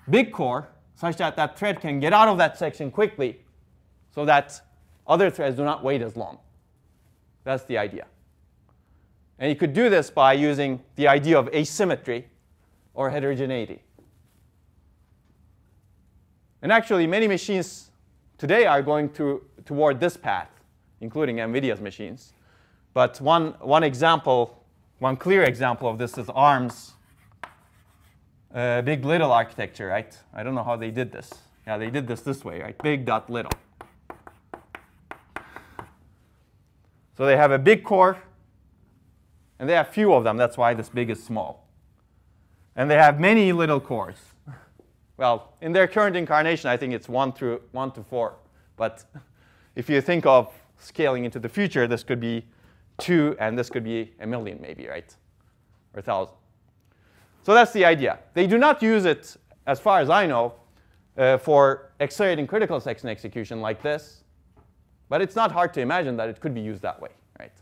big core such that that thread can get out of that section quickly so that other threads do not wait as long. That's the idea. And you could do this by using the idea of asymmetry or heterogeneity. And actually, many machines today are going toward this path, including NVIDIA's machines. But one clear example of this is ARM's big little architecture, right? I don't know how they did this. Yeah, they did this way, right? Big dot little. So they have a big core, and they have few of them. That's why this big is small. And they have many little cores. Well, in their current incarnation, I think it's 1 to 4. But if you think of scaling into the future, this could be 2, and this could be 1 million maybe, right? Or 1,000. So that's the idea. They do not use it, as far as I know, for accelerating critical section execution like this. But it's not hard to imagine that it could be used that way, right?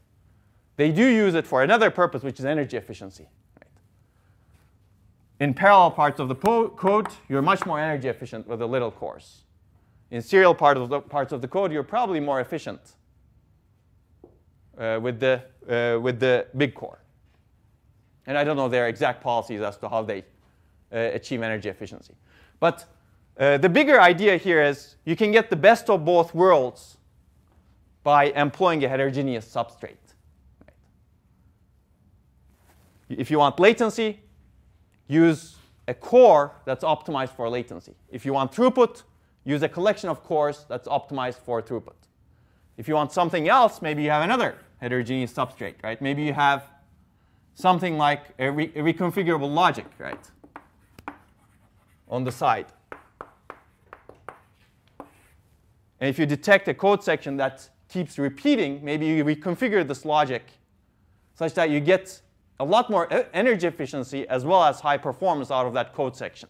They do use it for another purpose, which is energy efficiency. In parallel parts of the code, you're much more energy efficient with the little cores. In serial parts of the code, you're probably more efficient with the big core. And I don't know their exact policies as to how they achieve energy efficiency. But the bigger idea here is you can get the best of both worlds by employing a heterogeneous substrate. Right? If you want latency, use a core that's optimized for latency. If you want throughput, use a collection of cores that's optimized for throughput. If you want something else, maybe you have another heterogeneous substrate, right? Maybe you have something like a reconfigurable logic, right, on the side. And if you detect a code section that keeps repeating, maybe you reconfigure this logic such that you get a lot more energy efficiency as well as high performance out of that code section.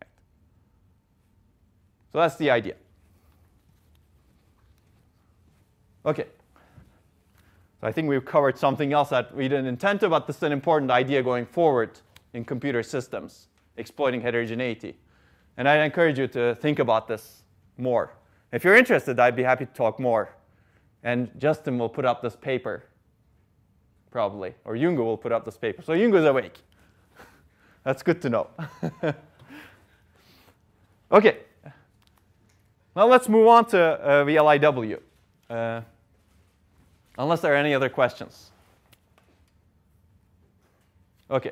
Right. So that's the idea. OK. So I think we've covered something else that we didn't intend to, but this is an important idea going forward in computer systems, exploiting heterogeneity. And I'd encourage you to think about this more. If you're interested, I'd be happy to talk more. And Justin will put up this paper, probably. Or Jungwoo will put up this paper. So Jungwoo's awake. That's good to know. OK. Now let's move on to VLIW. Unless there are any other questions. OK.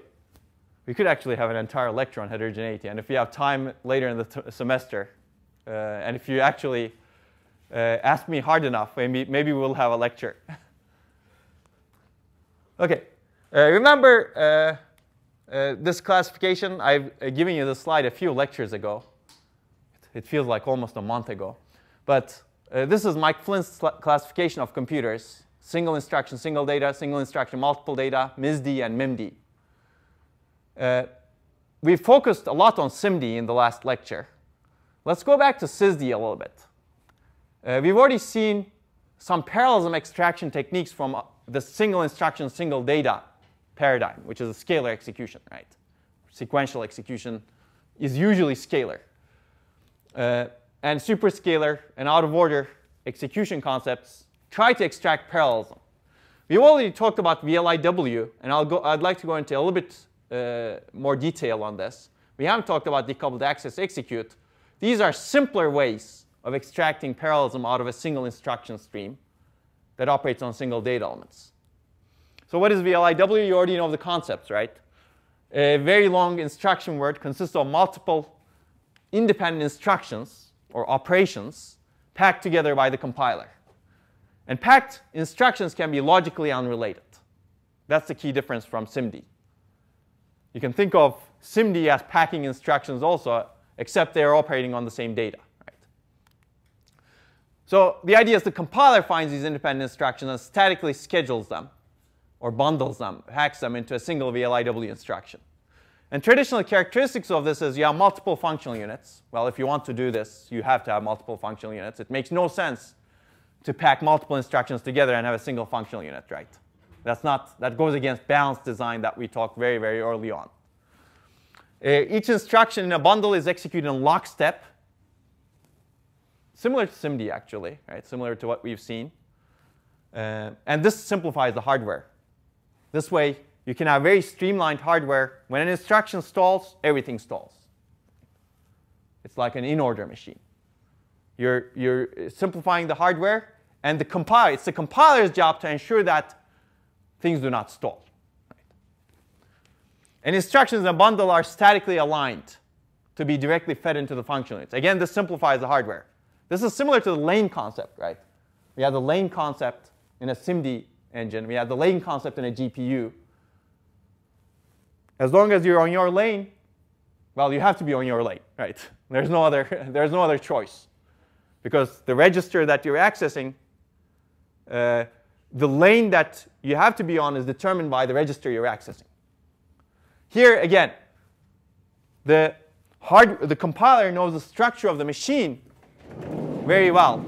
We could actually have an entire lecture on heterogeneity. And if we have time later in the semester, and if you actually ask me hard enough, maybe we'll have a lecture. OK. Remember this classification? I've given you this slide a few lectures ago. It feels like almost a month ago. But this is Mike Flynn's classification of computers. Single instruction, single data, single instruction, multiple data, MISD, and MIMD. We focused a lot on SIMD in the last lecture. Let's go back to SISD a little bit. We've already seen some parallelism extraction techniques from the single instruction, single data paradigm, which is a scalar execution, right? Sequential execution is usually scalar. And superscalar and out-of-order execution concepts try to extract parallelism. We've already talked about VLIW, and I'd like to go into a little bit more detail on this. We haven't talked about decoupled access execute. These are simpler ways of extracting parallelism out of a single instruction stream that operates on single data elements. So what is VLIW? You already know the concepts, right? A very long instruction word consists of multiple independent instructions or operations packed together by the compiler. And packed instructions can be logically unrelated. That's the key difference from SIMD. You can think of SIMD as packing instructions also, except they're operating on the same data. Right? So the idea is the compiler finds these independent instructions and statically schedules them, or bundles them, packs them into a single VLIW instruction. And traditional characteristics of this is you have multiple functional units. Well, if you want to do this, you have to have multiple functional units. It makes no sense to pack multiple instructions together and have a single functional unit, right? That goes against balanced design that we talked very, very early on. Each instruction in a bundle is executed in lockstep, similar to SIMD, actually, right? Similar to what we've seen. And this simplifies the hardware. This way, you can have very streamlined hardware. When an instruction stalls, everything stalls. It's like an in-order machine. You're simplifying the hardware, and the compiler. It's the compiler's job to ensure that things do not stall. And instructions in a bundle are statically aligned to be directly fed into the functional units. Again, this simplifies the hardware. This is similar to the lane concept, right? We have the lane concept in a SIMD engine. We have the lane concept in a GPU. As long as you're on your lane, well, you have to be on your lane, right? There's no other choice. Because the register that you're accessing, the lane that you have to be on is determined by the register you're accessing. Here, again, the compiler knows the structure of the machine very well.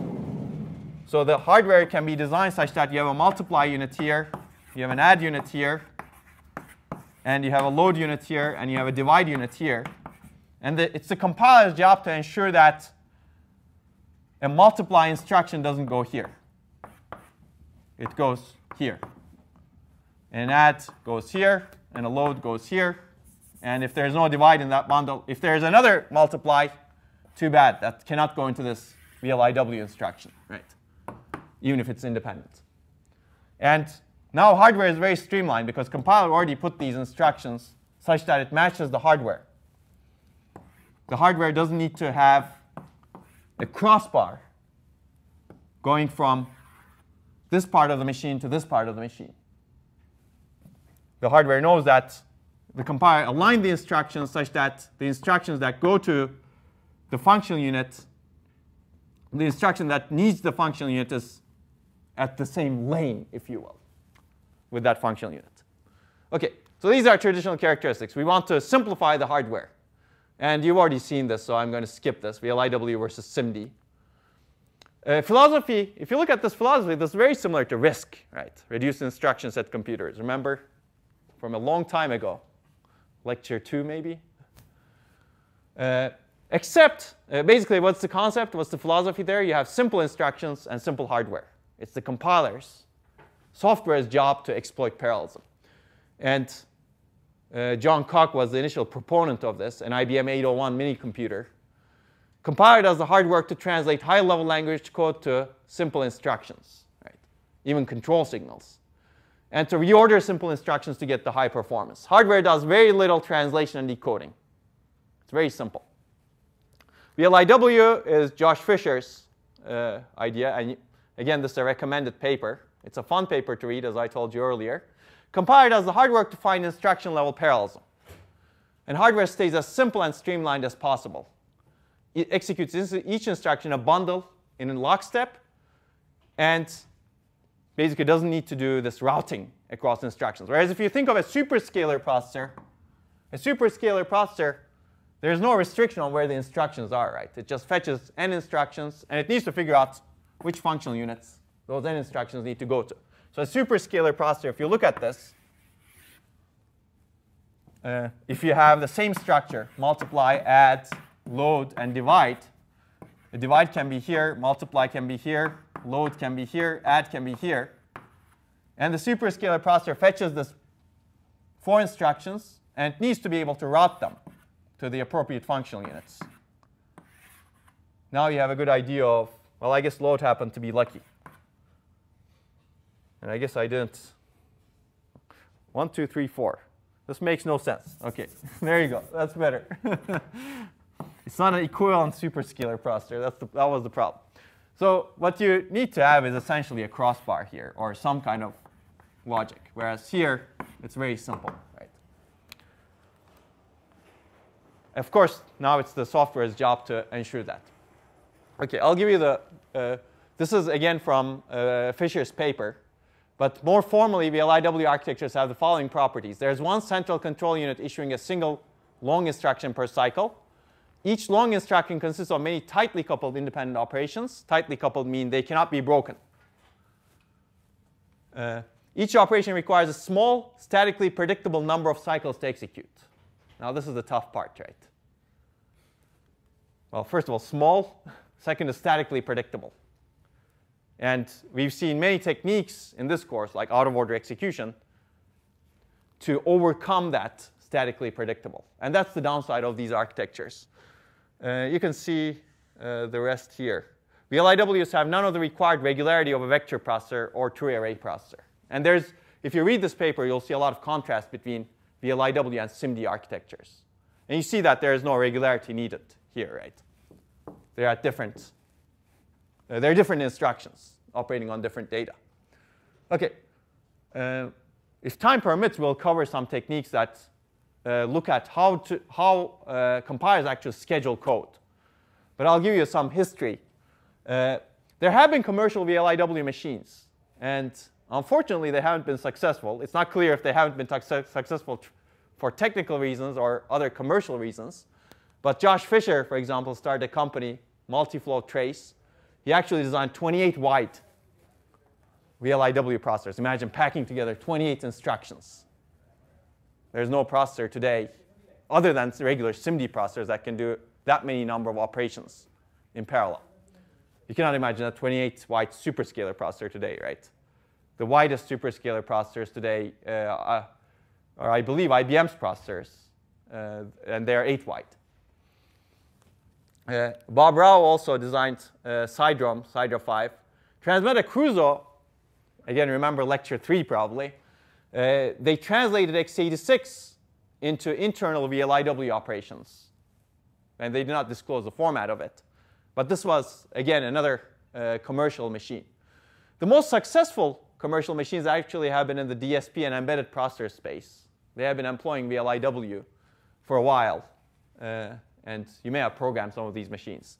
So the hardware can be designed such that you have a multiply unit here, you have an add unit here, and you have a load unit here, and you have a divide unit here. And it's the compiler's job to ensure that a multiply instruction doesn't go here. It goes here. And an add goes here. And a load goes here. And if there's no divide in that bundle, if there's another multiply, too bad. That cannot go into this VLIW instruction, right? Even if it's independent. And now hardware is very streamlined because compiler already put these instructions such that it matches the hardware. The hardware doesn't need to have a crossbar going from this part of the machine to this part of the machine. The hardware knows that the compiler aligned the instructions such that the instructions that go to the functional unit, the instruction that needs the functional unit is at the same lane, if you will, with that functional unit. OK, so these are traditional characteristics. We want to simplify the hardware. And you've already seen this, so I'm going to skip this, VLIW versus SIMD. Philosophy, if you look at this philosophy, this is very similar to RISC, right? Reduced instruction set computers. Remember from a long time ago, lecture 2 maybe? Basically, what's the concept? What's the philosophy there? You have simple instructions and simple hardware. It's the compiler's, software's job to exploit parallelism. And John Koch was the initial proponent of this, an IBM 801 mini computer. Compiler does the hard work to translate high-level language code to simple instructions, right? Even control signals, and to reorder simple instructions to get the high performance. Hardware does very little translation and decoding. It's very simple. VLIW is Josh Fisher's idea. And again, this is a recommended paper. It's a fun paper to read, as I told you earlier. Compiler does the hard work to find instruction-level parallelism. And hardware stays as simple and streamlined as possible. It executes each instruction in a bundle in lockstep, and basically doesn't need to do this routing across instructions. Whereas if you think of a superscalar processor, there's no restriction on where the instructions are, right? It just fetches n instructions, and it needs to figure out which functional units those n instructions need to go to. So a superscalar processor, if you look at this, if you have the same structure, multiply, add, load, and divide, the divide can be here, multiply can be here, load can be here, add can be here. And the superscalar processor fetches this 4 instructions, and it needs to be able to route them to the appropriate functional units. Now you have a good idea of, well, I guess load happened to be lucky. And I guess I didn't. 1, 2, 3, 4. This makes no sense. OK, there you go. That's better. It's not an equivalent superscalar processor. That was the problem. So what you need to have is essentially a crossbar here, or some kind of logic. Whereas here, it's very simple, right? Of course, now it's the software's job to ensure that. OK, I'll give you the. This is, again, from Fisher's paper. But more formally, VLIW architectures have the following properties. There's one central control unit issuing a single long instruction per cycle. Each long instruction consists of many tightly coupled independent operations. Tightly coupled mean they cannot be broken. Each operation requires a small, statically predictable number of cycles to execute. Now, this is the tough part, right? Well, first of all, small. Second is statically predictable. And we've seen many techniques in this course, like out-of-order execution, to overcome that statically predictable. And that's the downside of these architectures. You can see the rest here. VLIWs have none of the required regularity of a vector processor or Fourier array processor. And there's, if you read this paper, you'll see a lot of contrast between VLIW and SIMD architectures. And you see that there is no regularity needed here, right? They're at different. There are different instructions operating on different data. OK, if time permits, we'll cover some techniques that look at how compilers actually schedule code. But I'll give you some history. There have been commercial VLIW machines. And unfortunately, they haven't been successful. It's not clear if they haven't been successful for technical reasons or other commercial reasons. But Josh Fisher, for example, started a company, Multiflow Trace. He actually designed 28 wide VLIW processors. Imagine packing together 28 instructions. There's no processor today other than regular SIMD processors that can do that many number of operations in parallel. You cannot imagine a 28 wide superscalar processor today, right? The widest superscalar processors today are, I believe, IBM's processors, and they are 8 wide. Bob Rao also designed Cydrom, SiDRO 5. Transmeta Crusoe, again, remember lecture 3 probably, they translated x86 into internal VLIW operations. And they did not disclose the format of it. But this was, again, another commercial machine. The most successful commercial machines actually have been in the DSP and embedded processor space. They have been employing VLIW for a while. And you may have programmed some of these machines.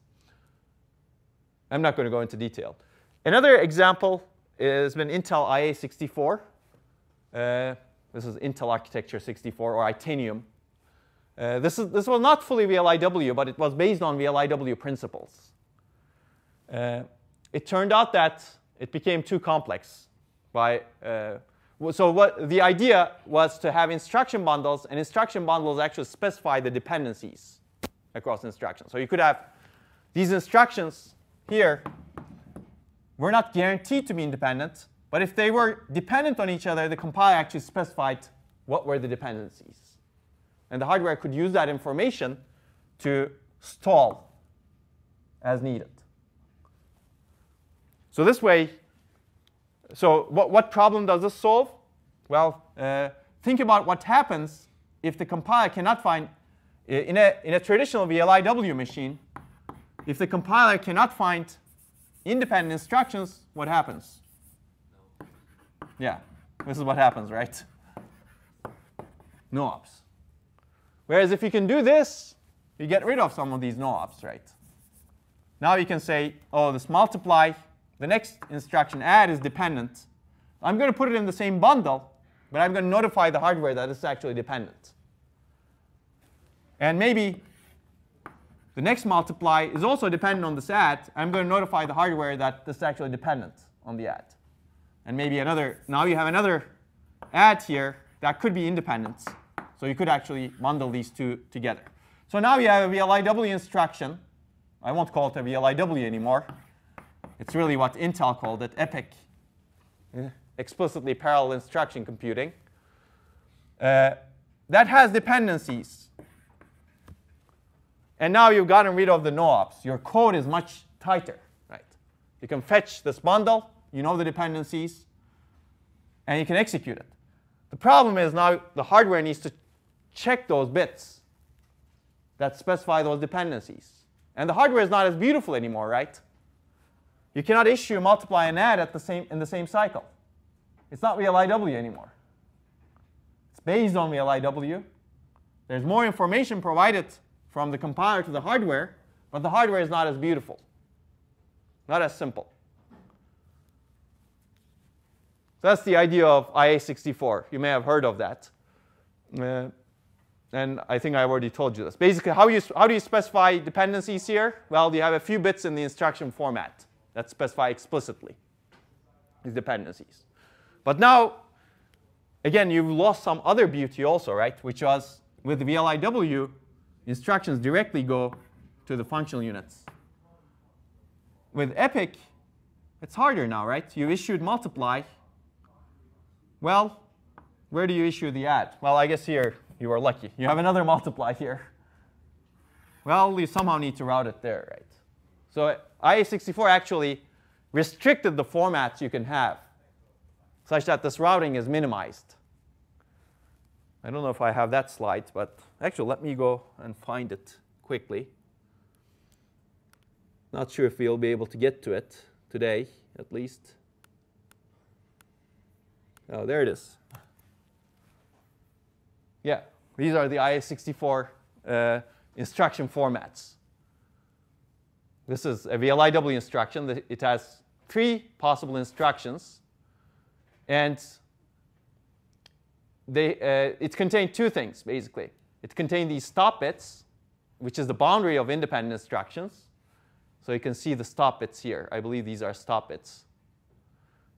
I'm not going to go into detail. Another example has been Intel IA64. This is Intel Architecture 64, or Itanium. This was not fully VLIW, but it was based on VLIW principles. It turned out that it became too complex. So what the idea was to have instruction bundles, and instruction bundles actually specify the dependencies across instructions. So you could have these instructions here were not guaranteed to be independent, but if they were dependent on each other, the compiler actually specified what were the dependencies. And the hardware could use that information to stall as needed. So this way, what problem does this solve? Well, think about what happens if the compiler cannot find, in a traditional VLIW machine, if the compiler cannot find independent instructions, what happens? Yeah, this is what happens, right? No ops. Whereas if you can do this, you get rid of some of these no-ops, right? Now you can say, oh, this multiply, the next instruction add is dependent. I'm going to put it in the same bundle, but I'm going to notify the hardware that it's actually dependent. And maybe the next multiply is also dependent on this add. I'm going to notify the hardware that this is actually dependent on the add. And maybe another, now you have another add here that could be independent. So you could actually bundle these two together. So now you have a VLIW instruction. I won't call it a VLIW anymore. It's really what Intel called it, EPIC, explicitly parallel instruction computing. That has dependencies. And now you've gotten rid of the no-ops. Your code is much tighter, right? You can fetch this bundle. You know the dependencies. And you can execute it. The problem is now the hardware needs to check those bits that specify those dependencies. And the hardware is not as beautiful anymore, right? You cannot issue, multiply, and add at the same, in the same cycle. It's not VLIW anymore. It's based on VLIW. There's more information provided from the compiler to the hardware, but the hardware is not as beautiful, not as simple. So that's the idea of IA64. You may have heard of that. And I think I already told you this. Basically, how do you specify dependencies here? Well, you have a few bits in the instruction format that specify explicitly these dependencies. But now, again, you've lost some other beauty also, right? Which was with VLIW, instructions directly go to the functional units. With EPIC, it's harder now, right? You issued multiply. Well, where do you issue the add? Well, I guess here you are lucky. You have another multiply here. Well, you somehow need to route it there, right? So IA64 actually restricted the formats you can have such that this routing is minimized. I don't know if I have that slide, but actually, let me go and find it quickly. Not sure if we'll be able to get to it today, at least. Oh, there it is. Yeah, these are the IA64 instruction formats. This is a VLIW instruction. It has 3 possible instructions. And it contained 2 things, basically. It contained these stop bits, which is the boundary of independent instructions. So you can see the stop bits here. I believe these are stop bits.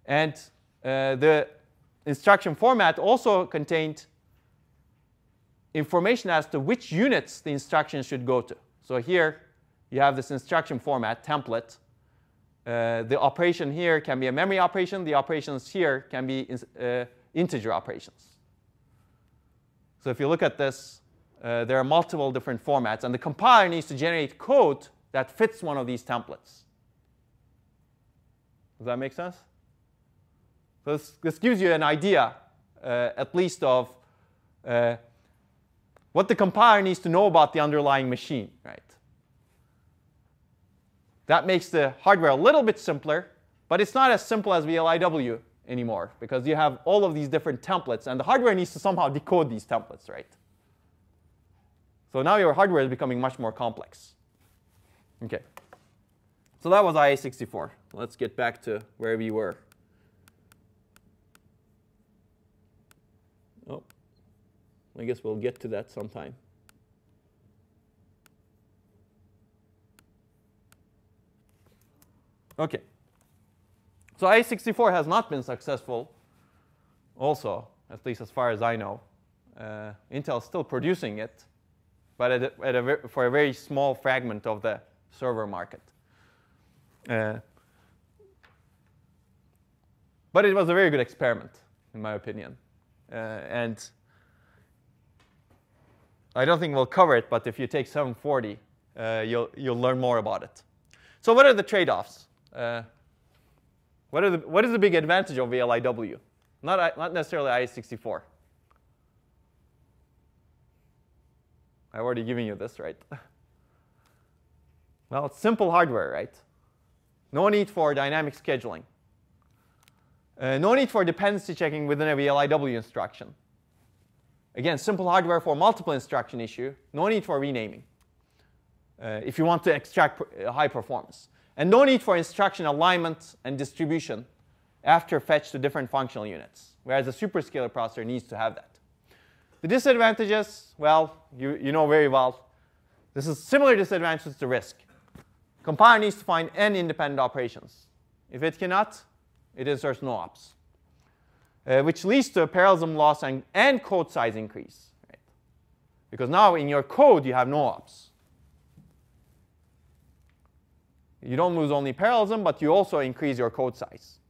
And the instruction format also contained information as to which units the instruction should go to. So here you have this instruction format template. The operation here can be a memory operation. The operations here can be integer operations. So if you look at this, there are multiple different formats. And the compiler needs to generate code that fits one of these templates. Does that make sense? This gives you an idea, at least, of what the compiler needs to know about the underlying machine, right? That makes the hardware a little bit simpler, but it's not as simple as VLIW anymore, because you have all of these different templates, and the hardware needs to somehow decode these templates, right? So now your hardware is becoming much more complex. Okay. So that was IA64. Let's get back to where we were. Oh, I guess we'll get to that sometime. OK. So IA64 has not been successful also, at least as far as I know. Intel's still producing it, but for a very small fragment of the server market. But it was a very good experiment, in my opinion. And I don't think we'll cover it, but if you take 740, you'll learn more about it. So what are the trade-offs? What is the big advantage of VLIW? Not necessarily IA64. I've already given you this, right? Well, it's simple hardware, right? No need for dynamic scheduling. No need for dependency checking within a VLIW instruction. Again, simple hardware for multiple instruction issue. No need for renaming if you want to extract high performance. And no need for instruction alignment and distribution after fetch to different functional units, whereas a superscalar processor needs to have that. The disadvantages, well, you know very well. This is similar disadvantages to RISC. Compiler needs to find n independent operations. If it cannot, it inserts no ops, which leads to a parallelism loss and code size increase, right? Because now in your code you have no ops. You don't lose only parallelism, but you also increase your code size.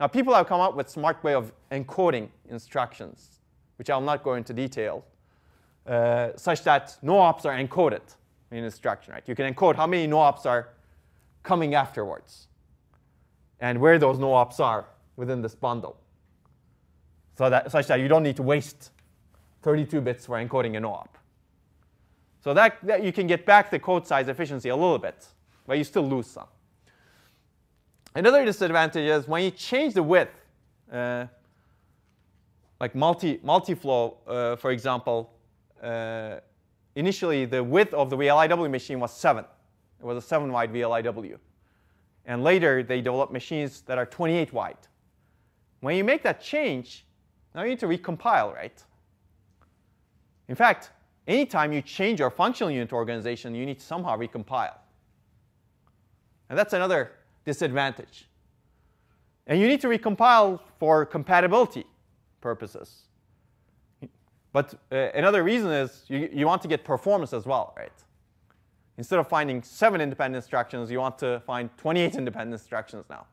Now, people have come up with smart way of encoding instructions, which I'll not go into detail, such that no ops are encoded in instruction, right? You can encode how many no ops are coming afterwards and where those no ops are within this bundle, so that, such that you don't need to waste 32 bits for encoding a no op. So that you can get back the code size efficiency a little bit, but you still lose some. Another disadvantage is when you change the width, like multiflow, for example, initially the width of the VLIW machine was 7. It was a 7-wide VLIW. And later they developed machines that are 28-wide. When you make that change, now you need to recompile, right? In fact, anytime you change your functional unit organization, you need to somehow recompile. And that's another disadvantage. And you need to recompile for compatibility purposes. But another reason is you want to get performance as well, right? Instead of finding 7 independent instructions, you want to find 28 independent instructions now.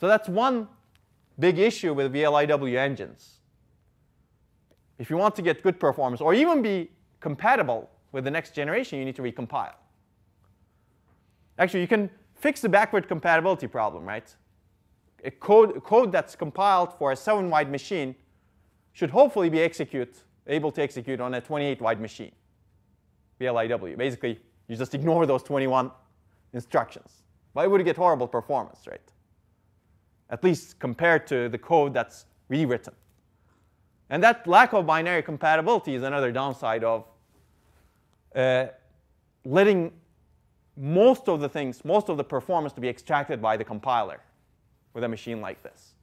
So that's one big issue with VLIW engines. If you want to get good performance or even be compatible with the next generation, you need to recompile. Actually, you can fix the backward compatibility problem, right? A code that's compiled for a 7-wide machine should hopefully be able to execute on a 28-wide machine, VLIW. Basically, you just ignore those 21 instructions. But it would get horrible performance, right? At least compared to the code that's rewritten. And that lack of binary compatibility is another downside of letting most of the things, most of the performance to be extracted by the compiler with a machine like this.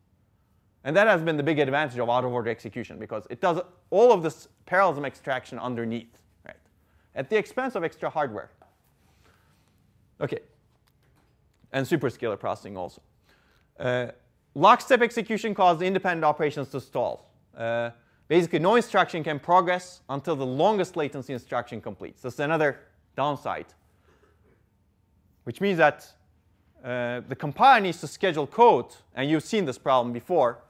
And that has been the big advantage of out-of-order execution, because it does all of this parallelism extraction underneath, right? At the expense of extra hardware. OK. And superscalar processing also. Lockstep execution caused independent operations to stall. Basically, no instruction can progress until the longest latency instruction completes. That's another downside, which means that the compiler needs to schedule code, and you've seen this problem before,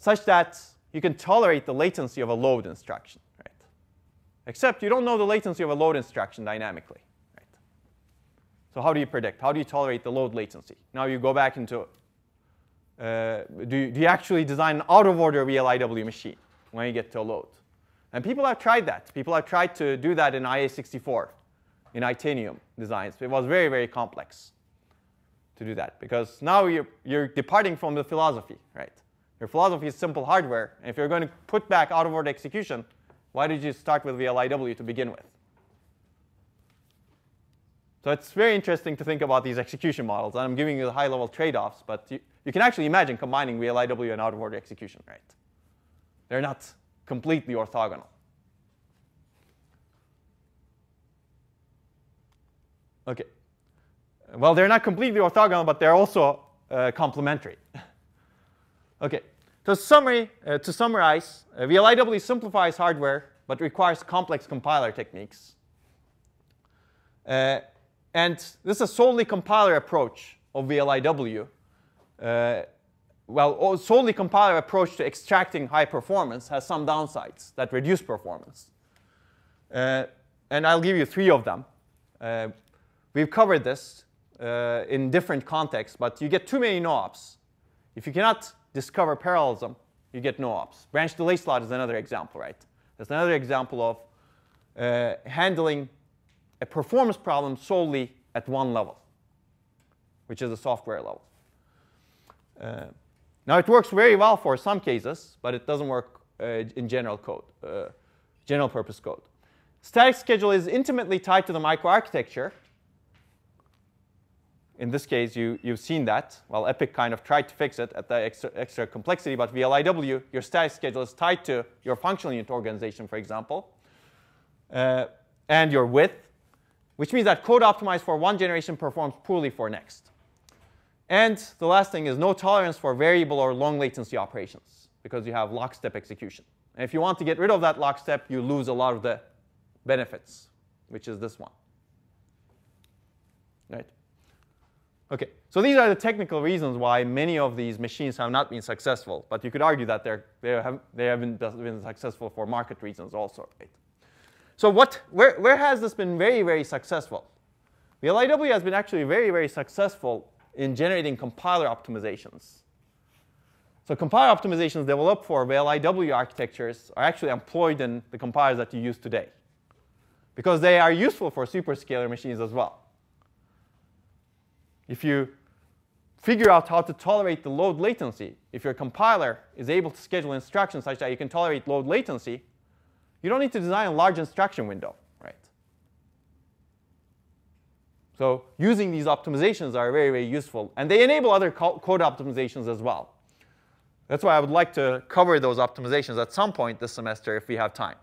such that you can tolerate the latency of a load instruction, right? Except you don't know the latency of a load instruction dynamically, right? So how do you predict? How do you tolerate the load latency? Now you go back into, do you actually design an out-of-order VLIW machine when you get to a load? And people have tried that. People have tried to do that in IA64. in Itanium designs. It was very, very complex to do that, because now you're departing from the philosophy, right? Your philosophy is simple hardware. And if you're going to put back out-of-order execution, why did you start with VLIW to begin with? So it's very interesting to think about these execution models. And I'm giving you the high-level trade-offs, but you can actually imagine combining VLIW and out-of-order execution, right? They're not completely orthogonal. OK. Well, they're not completely orthogonal, but they're also complementary. OK. So to summarize, VLIW simplifies hardware, but requires complex compiler techniques. And this is a solely compiler approach of VLIW. Solely compiler approach to extracting high performance has some downsides that reduce performance. And I'll give you three of them. We've covered this in different contexts, but you get too many no-ops. If you cannot discover parallelism, you get no-ops. Branch delay slot is another example, right? That's another example of handling a performance problem solely at one level, which is the software level. Now, it works very well for some cases, but it doesn't work in general code, general purpose code. Static schedule is intimately tied to the microarchitecture. In this case, you've seen that. Well, EPIC kind of tried to fix it at the extra complexity, but VLIW, your static schedule is tied to your functional unit organization, for example, and your width, which means that code optimized for one generation performs poorly for next. And the last thing is no tolerance for variable or long latency operations, because you have lockstep execution. And if you want to get rid of that lockstep, you lose a lot of the benefits, which is this one. Right? OK, so these are the technical reasons why many of these machines have not been successful. But you could argue that they haven't been successful for market reasons also, right? So where has this been very, very successful? VLIW has been actually very, very successful in generating compiler optimizations. So compiler optimizations developed for VLIW architectures are actually employed in the compilers that you use today, because they are useful for superscalar machines as well. If you figure out how to tolerate the load latency, if your compiler is able to schedule instructions such that you can tolerate load latency, you don't need to design a large instruction window, right? So using these optimizations are very, very useful. And they enable other code optimizations as well. That's why I would like to cover those optimizations at some point this semester if we have time.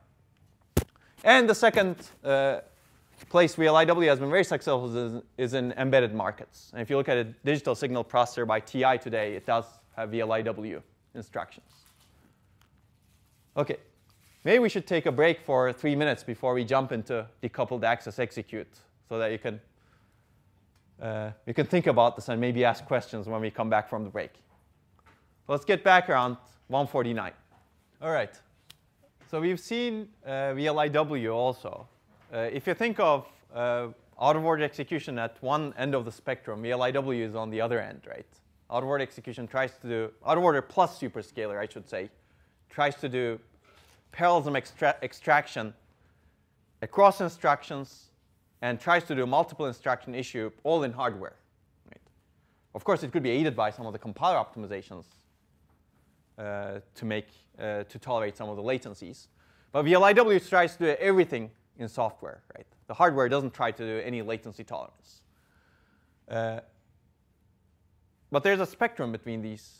And the second place VLIW has been very successful is in embedded markets. And if you look at a digital signal processor by TI today, it does have VLIW instructions. OK. Maybe we should take a break for 3 minutes before we jump into decoupled access execute, so that you can think about this and maybe ask questions when we come back from the break. Let's get back around 1:49. All right. So we've seen VLIW also. If you think of out-of-order execution at one end of the spectrum, VLIW is on the other end, right? Out-of-order execution tries to do out-of-order plus superscalar, I should say, tries to do parallelism extraction across instructions and tries to do multiple instruction issue all in hardware. Right? Of course, it could be aided by some of the compiler optimizations to tolerate some of the latencies. But VLIW tries to do everything in software. Right? The hardware doesn't try to do any latency tolerance. But there's a spectrum between these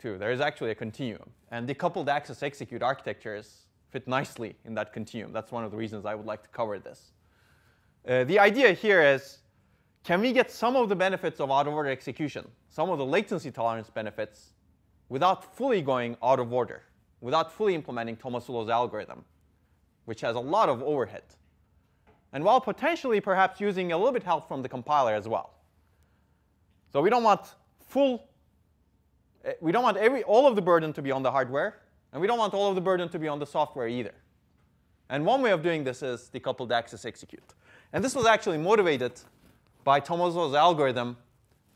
two. There is actually a continuum. And decoupled access execute architectures fit nicely in that continuum. That's one of the reasons I would like to cover this. The idea here is, can we get some of the benefits of out-of-order execution, some of the latency tolerance benefits, without fully going out of order, without fully implementing Tomasulo's algorithm, which has a lot of overhead, and while potentially perhaps using a little bit help from the compiler as well? So we don't want full. We don't want all of the burden to be on the hardware, and we don't want all of the burden to be on the software either. And one way of doing this is decoupled access execute. And this was actually motivated by Tomasulo's algorithm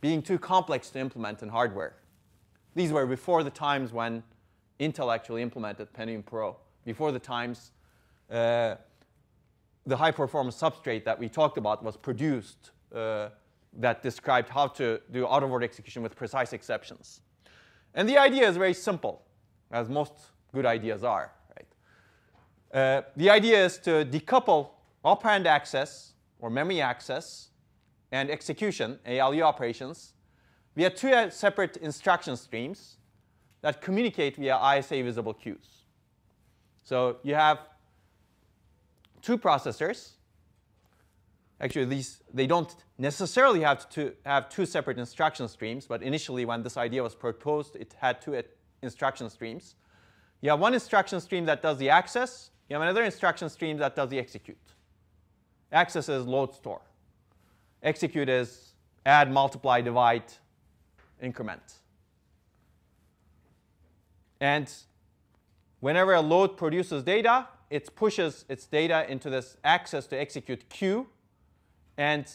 being too complex to implement in hardware. These were before the times when Intel actually implemented Pentium Pro, before the times the high-performance substrate that we talked about was produced that described how to do out-of-order execution with precise exceptions. And the idea is very simple, as most good ideas are. Right? The idea is to decouple operand access or memory access and execution, ALU operations, via two separate instruction streams that communicate via ISA visible queues. So you have two processors. Actually, they don't necessarily have to have two separate instruction streams, but initially when this idea was proposed, it had two instruction streams. You have one instruction stream that does the access. You have another instruction stream that does the execute. Access is load store. Execute is add, multiply, divide, increment. And whenever a load produces data, it pushes its data into this access to execute queue. And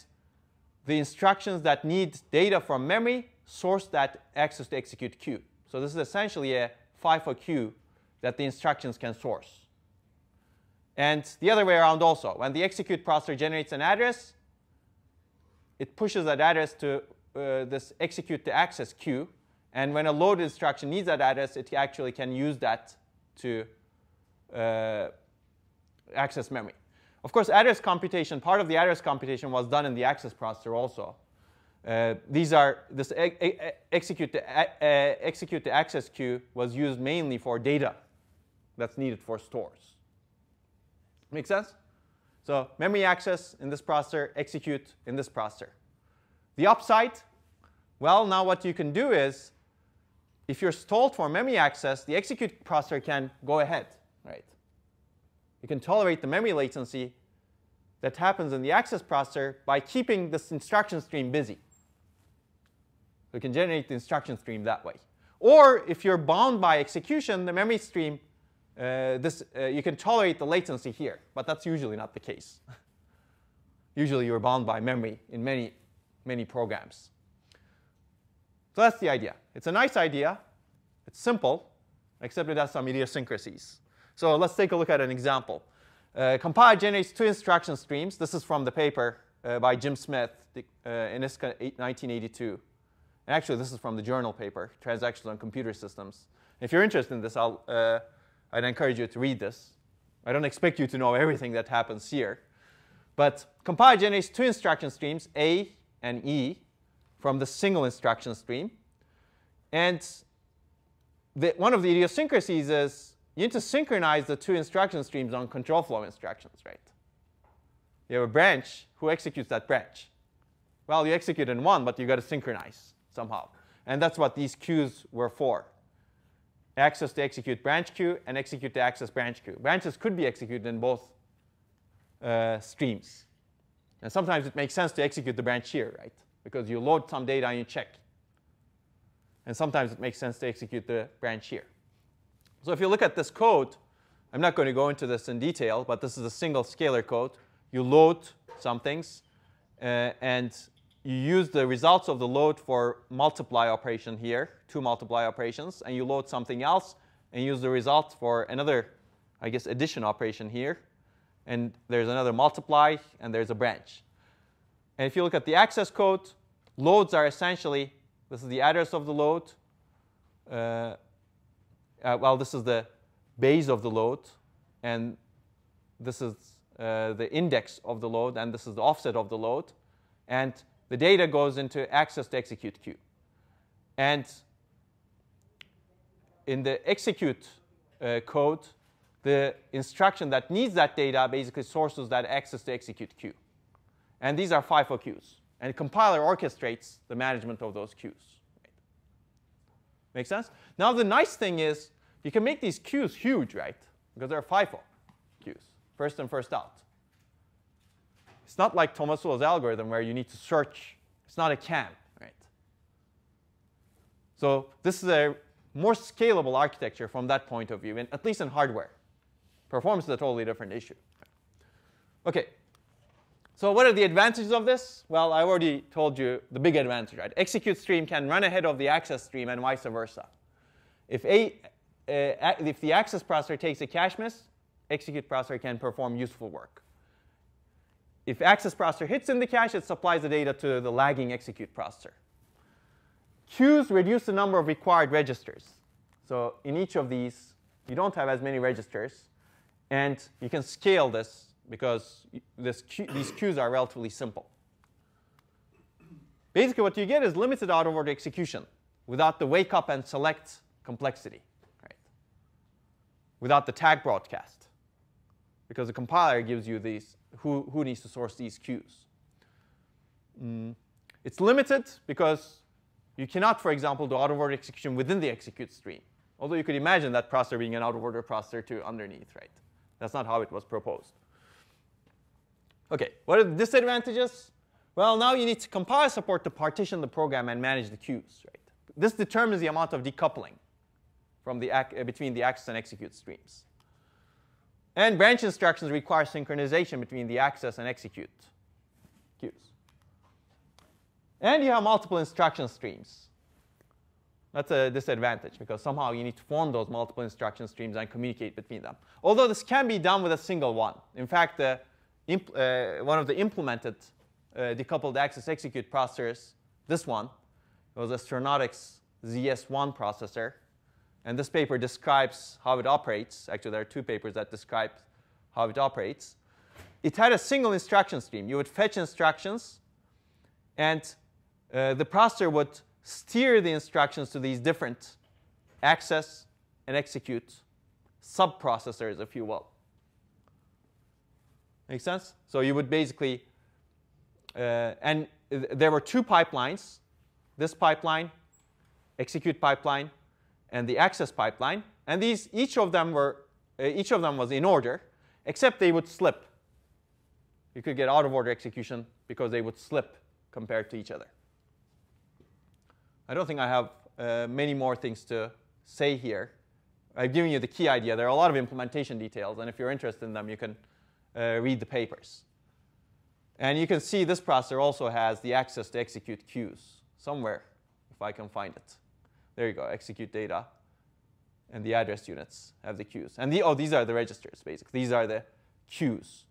the instructions that need data from memory source that access to execute queue. So this is essentially a FIFO queue that the instructions can source. And the other way around also. When the execute processor generates an address, it pushes that address to this execute to access queue. And when a load instruction needs that address, it actually can use that to access memory. Of course, address computation, part of the address computation was done in the access processor also. This execute to access queue was used mainly for data that's needed for stores. Make sense? So memory access in this processor, execute in this processor. The upside, well, now what you can do is, if you're stalled for memory access, the execute processor can go ahead, right? You can tolerate the memory latency that happens in the access processor by keeping this instruction stream busy. You can generate the instruction stream that way. Or if you're bound by execution, the memory stream, you can tolerate the latency here, but that's usually not the case. Usually you're bound by memory in many, many programs. So that's the idea. It's a nice idea. It's simple, except it has some idiosyncrasies. So let's take a look at an example. Compile generates two instruction streams. This is from the paper by Jim Smith in ISCA 1982. And actually, this is from the journal paper, Transactions on Computer Systems. If you're interested in this, I'd encourage you to read this. I don't expect you to know everything that happens here. But compile generates two instruction streams, A and E, from the single instruction stream. And one of the idiosyncrasies is you need to synchronize the two instruction streams on control flow instructions, right? You have a branch. Who executes that branch? Well, you execute in one, but you've got to synchronize somehow. And that's what these queues were for. Access to execute branch queue and execute to access branch queue. Branches could be executed in both streams. And sometimes it makes sense to execute the branch here, right? Because you load some data and you check. And sometimes it makes sense to execute the branch here. So if you look at this code, I'm not going to go into this in detail, but this is a single scalar code. You load some things, and you use the results of the load for multiply operation here, two multiply operations, and you load something else and use the results for another, I guess, addition operation here. And there's another multiply, and there's a branch. And if you look at the access code, loads are essentially, this is the address of the load. Well, this is the base of the load, and this is the index of the load, and this is the offset of the load. And the data goes into access to execute queue. And in the execute code, the instruction that needs that data basically sources that access to execute queue. And these are FIFO queues. And the compiler orchestrates the management of those queues. Right? Make sense? Now, the nice thing is you can make these queues huge, right? Because they're FIFO queues, first in, first out. It's not like Tomasulo's algorithm where you need to search. It's not a CAM, right? So this is a more scalable architecture from that point of view, and at least in hardware. Performance is a totally different issue. OK, so what are the advantages of this? Well, I already told you the big advantage, right? Execute stream can run ahead of the access stream and vice versa. If the access processor takes a cache miss, execute processor can perform useful work. If access processor hits in the cache, it supplies the data to the lagging execute processor. Queues reduce the number of required registers. So in each of these, you don't have as many registers. And you can scale this because these queues are relatively simple. Basically, what you get is limited out-of-order execution without the wake up and select complexity, right? Without the tag broadcast, because the compiler gives you these who needs to source these queues. It's limited because you cannot, for example, do out-of-order execution within the execute stream, although you could imagine that processor being an out-of-order processor too underneath, right? That's not how it was proposed. OK, what are the disadvantages? Well, now you need to compile support to partition the program and manage the queues, right? This determines the amount of decoupling from between the access and execute streams. And branch instructions require synchronization between the access and execute queues. And you have multiple instruction streams. That's a disadvantage, because somehow you need to form those multiple instruction streams and communicate between them. Although this can be done with a single one. In fact, one of the implemented decoupled access execute processors, this one, it was Astronautics ZS1 processor. And this paper describes how it operates. Actually, there are two papers that describe how it operates. It had a single instruction stream. You would fetch instructions, and the processor would steer the instructions to these different access and execute subprocessors, if you will. Make sense? So you would basically, and there were two pipelines. This pipeline, execute pipeline, and the access pipeline. And these, each of them was in order, except they would slip. You could get out-of-order execution because they would slip compared to each other. I don't think I have many more things to say here. I've given you the key idea. There are a lot of implementation details. And if you're interested in them, you can read the papers. And you can see this processor also has the access to execute queues somewhere, if I can find it. There you go, execute data. And the address units have the queues. And these are the registers, basically. These are the queues.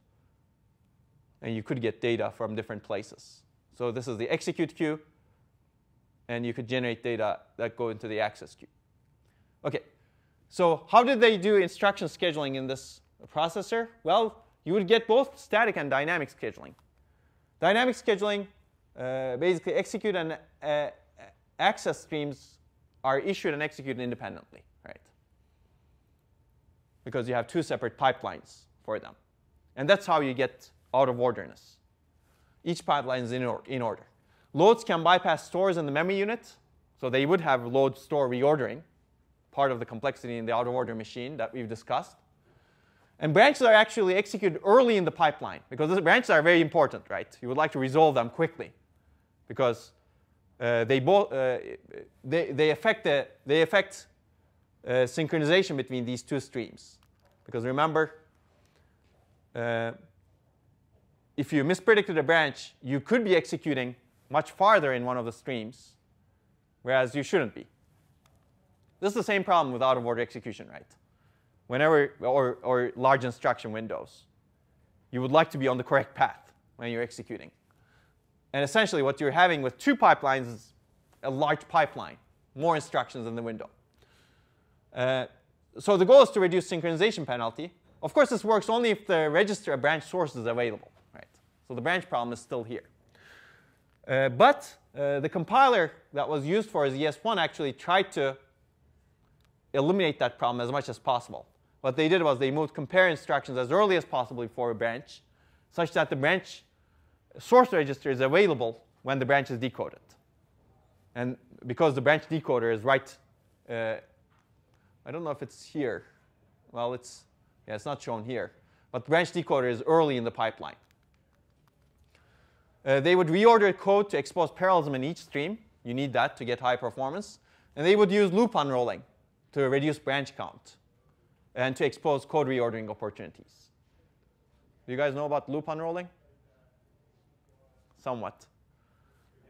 And you could get data from different places. So this is the execute queue. And you could generate data that go into the access queue. OK, so how did they do instruction scheduling in this processor? Well, you would get both static and dynamic scheduling. Dynamic scheduling, basically execute and access streams are issued and executed independently, right? Because you have two separate pipelines for them. And that's how you get out of orderness. Each pipeline is in order. Loads can bypass stores in the memory unit. So they would have load store reordering, part of the complexity in the out of order machine that we've discussed. And branches are actually executed early in the pipeline, because these branches are very important, right? You would like to resolve them quickly, because they affect synchronization between these two streams. Because remember, if you mispredicted a branch, you could be executing much farther in one of the streams, whereas you shouldn't be. This is the same problem with out-of-order execution, right? Whenever or large instruction windows, you would like to be on the correct path when you're executing. And essentially, what you're having with two pipelines is a large pipeline, more instructions in the window. So the goal is to reduce synchronization penalty. Of course, this works only if the register or branch source is available, right? So the branch problem is still here. But the compiler that was used for ZS1 actually tried to eliminate that problem as much as possible. What they did was they moved compare instructions as early as possible before a branch, such that the branch source register is available when the branch is decoded. And because the branch decoder is right, I don't know if it's here. Well, it's not shown here. But the branch decoder is early in the pipeline. They would reorder code to expose parallelism in each stream. You need that to get high performance. And they would use loop unrolling to reduce branch count and to expose code reordering opportunities. Do you guys know about loop unrolling? Somewhat.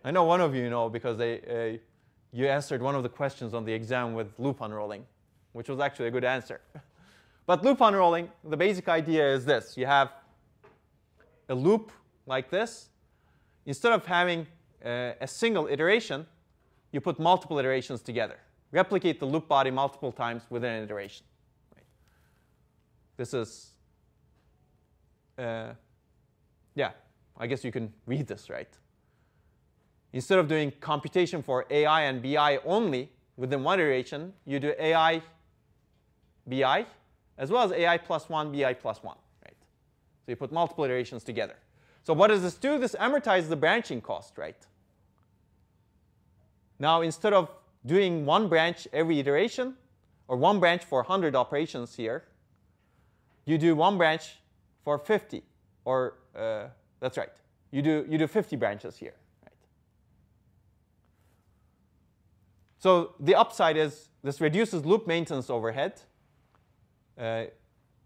I know one of you know, because you answered one of the questions on the exam with loop unrolling, which was actually a good answer. But loop unrolling, the basic idea is this. You have a loop like this, instead of having a single iteration, you put multiple iterations together. Replicate the loop body multiple times within an iteration. Right. This is, yeah, I guess you can read this, right? Instead of doing computation for AI and BI only within one iteration, you do AI BI as well as AI plus 1, BI plus 1. Right? So you put multiple iterations together. So what does this do? This amortizes the branching cost, right? Now, instead of doing one branch every iteration, or one branch for 100 operations here, you do one branch for 50. Or that's right. You do 50 branches here. Right? So the upside is this reduces loop maintenance overhead,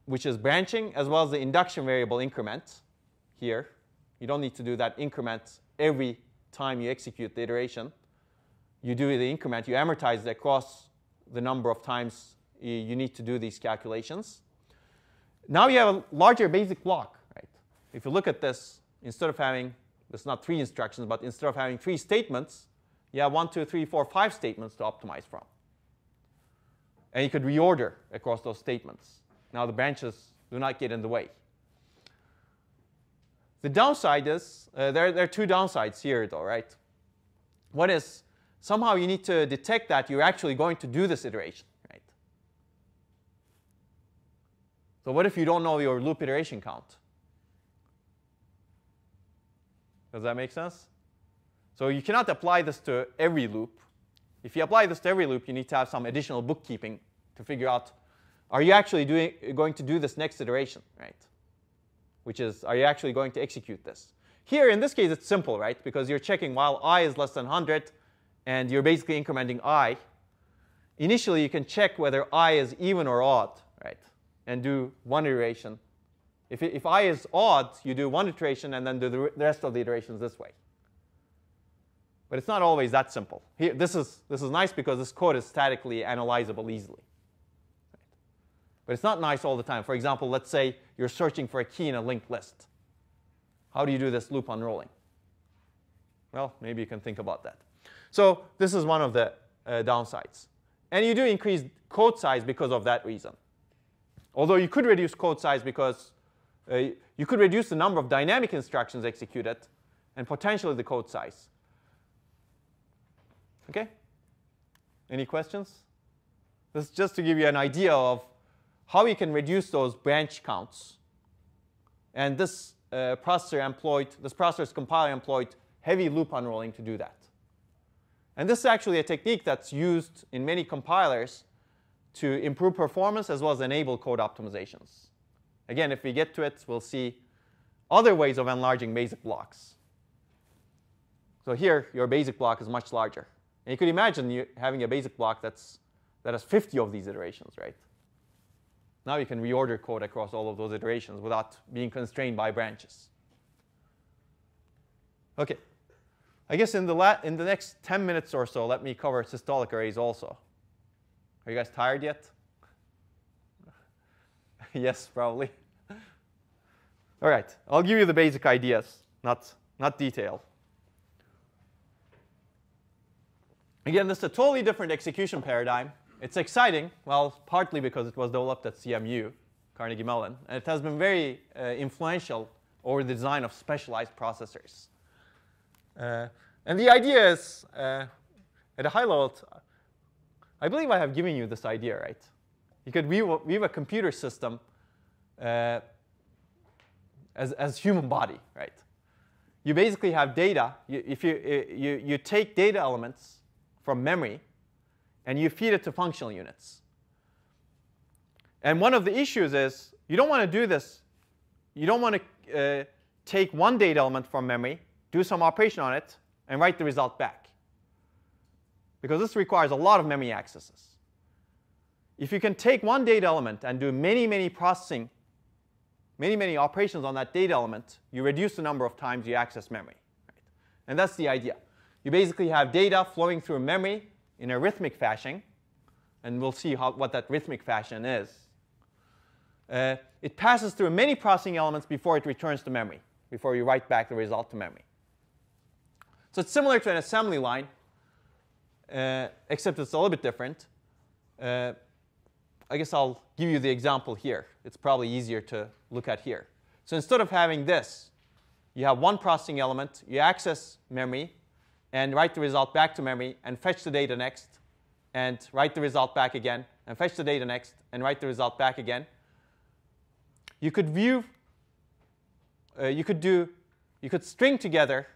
which is branching, as well as the induction variable increment here. You don't need to do that increment every time you execute the iteration. You do the increment. You amortize it across the number of times you need to do these calculations. Now you have a larger basic block. Right? If you look at this, instead of having, it's not three instructions, but instead of having three statements, you have 1, 2, 3, 4, 5 statements to optimize from. And you could reorder across those statements. Now the branches do not get in the way. The downside is, there are two downsides here, though, right? One is somehow you need to detect that you're actually going to do this iteration, right? So what if you don't know your loop iteration count? Does that make sense? So you cannot apply this to every loop. If you apply this to every loop, you need to have some additional bookkeeping to figure out, are you actually going to do this next iteration, right? Which is, are you actually going to execute this? Here, in this case, it's simple, right? Because you're checking while I is less than 100, and you're basically incrementing I. Initially, you can check whether I is even or odd, right? And do one iteration. If I is odd, you do one iteration, and then do the rest of the iterations this way. But it's not always that simple. Here, this is nice because this code is statically analyzable easily. But it's not nice all the time. For example, let's say you're searching for a key in a linked list. How do you do this loop unrolling? Well, maybe you can think about that. So this is one of the downsides. And you do increase code size because of that reason. Although you could reduce code size because you could reduce the number of dynamic instructions executed and potentially the code size. OK? Any questions? This is just to give you an idea of how you can reduce those branch counts. And this processor's compiler employed heavy loop unrolling to do that. And this is actually a technique that's used in many compilers to improve performance as well as enable code optimizations. Again, if we get to it, we'll see other ways of enlarging basic blocks. So here, your basic block is much larger. And you could imagine you having a basic block that has 50 of these iterations, right? Now you can reorder code across all of those iterations without being constrained by branches. OK. I guess in the next 10 minutes or so, let me cover systolic arrays also. Are you guys tired yet? Yes, probably. All right. I'll give you the basic ideas, not detail. Again, this is a totally different execution paradigm. It's exciting, well, partly because it was developed at CMU, Carnegie Mellon, and it has been very influential over the design of specialized processors. And the idea is, at a high level, I believe I have given you this idea, right? You could weave a computer system as human body, right? You basically have data. You take data elements from memory, and you feed it to functional units. And one of the issues is you don't want to do this. You don't want to take one data element from memory, do some operation on it, and write the result back. Because this requires a lot of memory accesses. If you can take one data element and do many, many processing, many, many operations on that data element, you reduce the number of times you access memory. Right? And that's the idea. You basically have data flowing through memory in a rhythmic fashion. And we'll see what that rhythmic fashion is. It passes through many processing elements before it returns to memory. before you write back the result to memory. So it's similar to an assembly line, except it's a little bit different. I guess I'll give you the example here. It's probably easier to look at here. So instead of having this, you have one processing element. You access memory and write the result back to memory and fetch the data next and write the result back again and fetch the data next and write the result back again. You could view, you could string together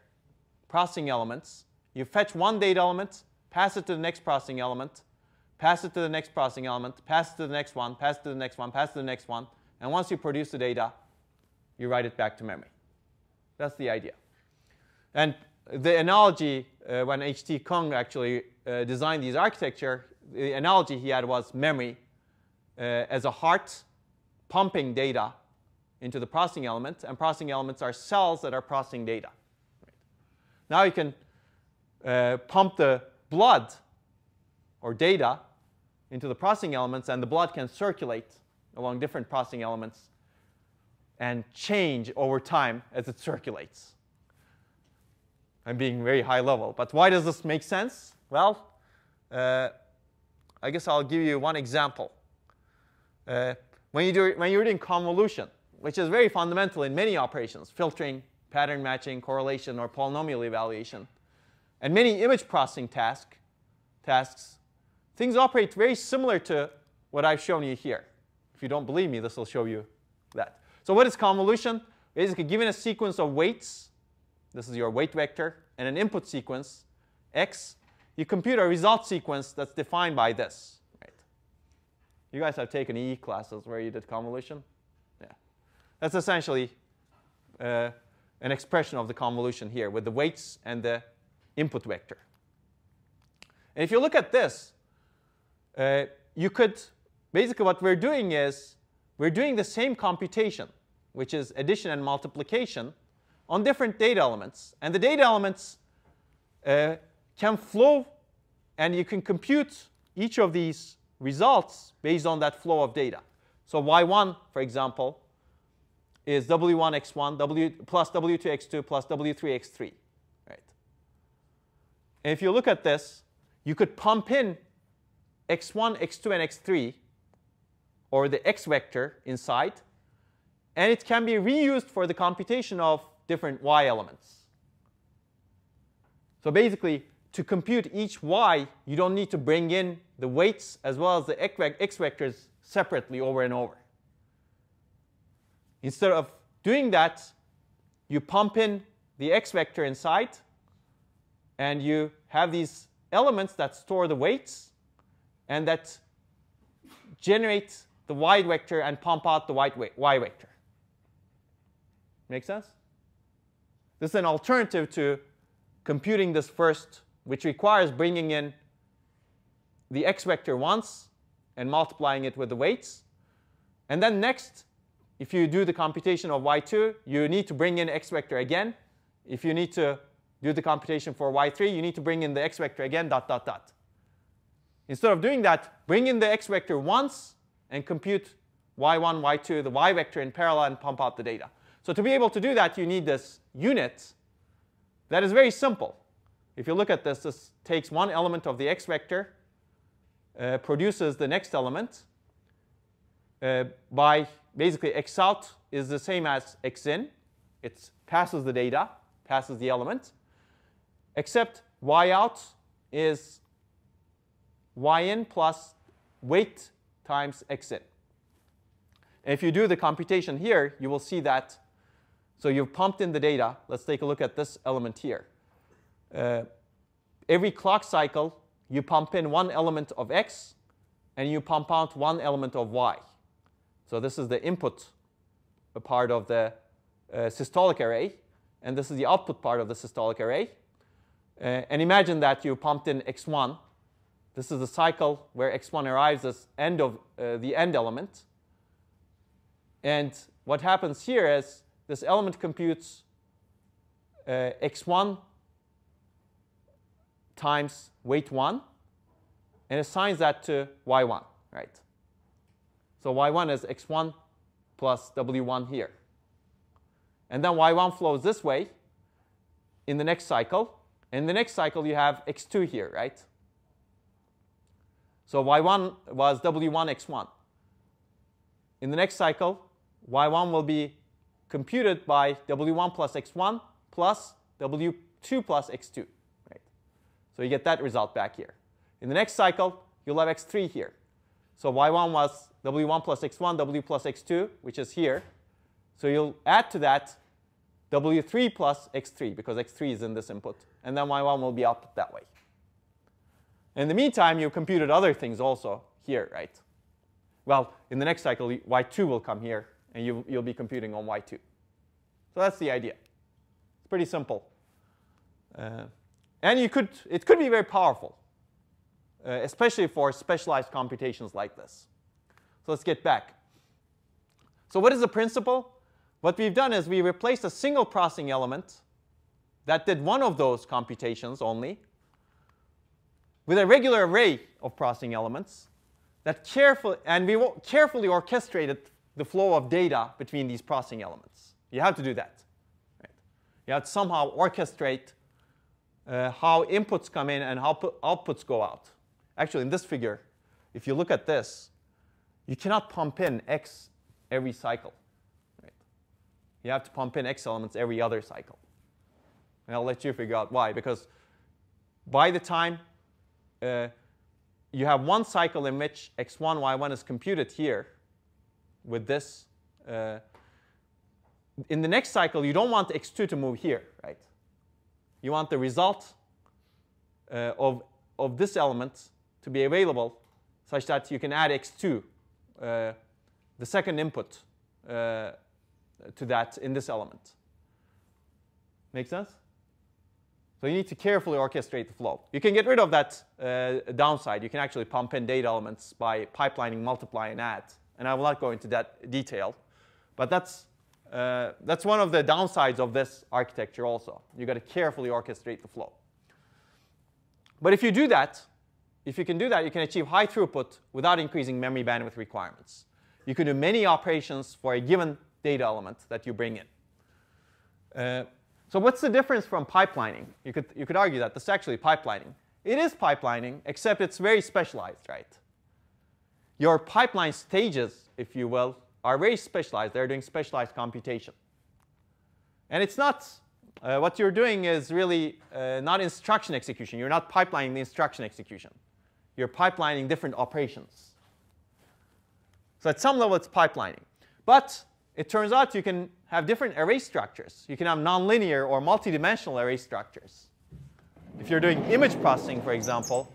processing elements. You fetch one data element, pass it to the next processing element, pass it to the next processing element, pass it to the next one, pass it to the next one, pass it to the next one. And once you produce the data, you write it back to memory. That's the idea. And the analogy when H.T. Kung actually designed this architecture, the analogy he had was memory as a heart pumping data into the processing element. And processing elements are cells that are processing data. Right. Now you can pump the blood or data into the processing elements, and the blood can circulate along different processing elements and change over time as it circulates. I'm being very high level. But why does this make sense? Well, I guess I'll give you one example. When you're doing convolution, which is very fundamental in many operations, filtering, pattern matching, correlation, or polynomial evaluation, and many image processing tasks, things operate very similar to what I've shown you here. If you don't believe me, this will show you that. So what is convolution? Basically, given a sequence of weights, this is your weight vector, and an input sequence, x, you compute a result sequence that's defined by this. Right? You guys have taken EE classes where you did convolution? Yeah. That's essentially an expression of the convolution here with the weights and the input vector. And if you look at this, you could basically what we're doing is we're doing the same computation, which is addition and multiplication, on different data elements. And the data elements can flow, and you can compute each of these results based on that flow of data. So y1, for example, is w1x1 plus w2x2 plus w3x3. Right? And if you look at this, you could pump in x1, x2, and x3, or the x vector inside, and it can be reused for the computation of different y elements. So basically, to compute each y, you don't need to bring in the weights as well as the x vectors separately over and over. Instead of doing that, you pump in the x vector inside, and you have these elements that store the weights and that generate the y vector and pump out the y vector. Make sense? This is an alternative to computing this first, which requires bringing in the x vector once and multiplying it with the weights. And then next, if you do the computation of y2, you need to bring in x vector again. If you need to do the computation for y3, you need to bring in the x vector again, ... Instead of doing that, bring in the x vector once and compute y1, y2, the y vector in parallel, and pump out the data. So to be able to do that, you need this unit that is very simple. If you look at this, this takes one element of the x vector, produces the next element by basically x out is the same as x in. It passes the data, passes the element, except y out is y in plus weight times x in. And if you do the computation here, you will see that. So you've pumped in the data. Let's take a look at this element here. Every clock cycle, you pump in one element of x, and you pump out one element of y. So this is the input part of the systolic array, and this is the output part of the systolic array. And imagine that you pumped in x1. This is the cycle where x1 arrives as end of the end element. And what happens here is this element computes x1 times weight 1 and assigns that to y1. Right? So y1 is x1 plus w1 here. And then Y1 flows this way in the next cycle. In the next cycle, you have X2 here, right? So Y1 was W1 X1. In the next cycle, Y1 will be computed by W1 plus X1 plus W2 plus X2. Right? So you get that result back here. In the next cycle, you'll have X3 here. So Y1 was W1 plus X1, W plus X2, which is here. So you'll add to that W3 plus X3, because X3 is in this input. And then Y1 will be output that way. In the meantime, you computed other things also here, right? Well, in the next cycle, Y2 will come here, and you'll be computing on Y2. So that's the idea. It's pretty simple. And it could be very powerful, especially for specialized computations like this. So let's get back. So what is the principle? What we've done is we replaced a single processing element that did one of those computations only with a regular array of processing elements that carefully orchestrated the flow of data between these processing elements. You have to do that. Right? You have to somehow orchestrate how inputs come in and how outputs go out. Actually, in this figure, if you look at this, you cannot pump in X every cycle. Right? You have to pump in X elements every other cycle. And I'll let you figure out why, because by the time you have one cycle in which X1, Y1 is computed here with this. In the next cycle, you don't want X2 to move here, right? You want the result of this element to be available such that you can add X2, the second input, to that in this element. Make sense? So you need to carefully orchestrate the flow. You can get rid of that downside. You can actually pump in data elements by pipelining, multiply, and add. And I will not go into that detail. But that's one of the downsides of this architecture also. You've got to carefully orchestrate the flow. But if you do that, if you can do that, you can achieve high throughput without increasing memory bandwidth requirements. You can do many operations for a given data element that you bring in. So what's the difference from pipelining? You could argue that this is actually pipelining. It is pipelining, except it's very specialized, right? Your pipeline stages, if you will, are very specialized. They're doing specialized computation. And it's not, what you're doing is really not instruction execution. You're not pipelining the instruction execution. You're pipelining different operations. So at some level, it's pipelining. But it turns out you can have different array structures. You can have nonlinear or multidimensional array structures. If you're doing image processing, for example,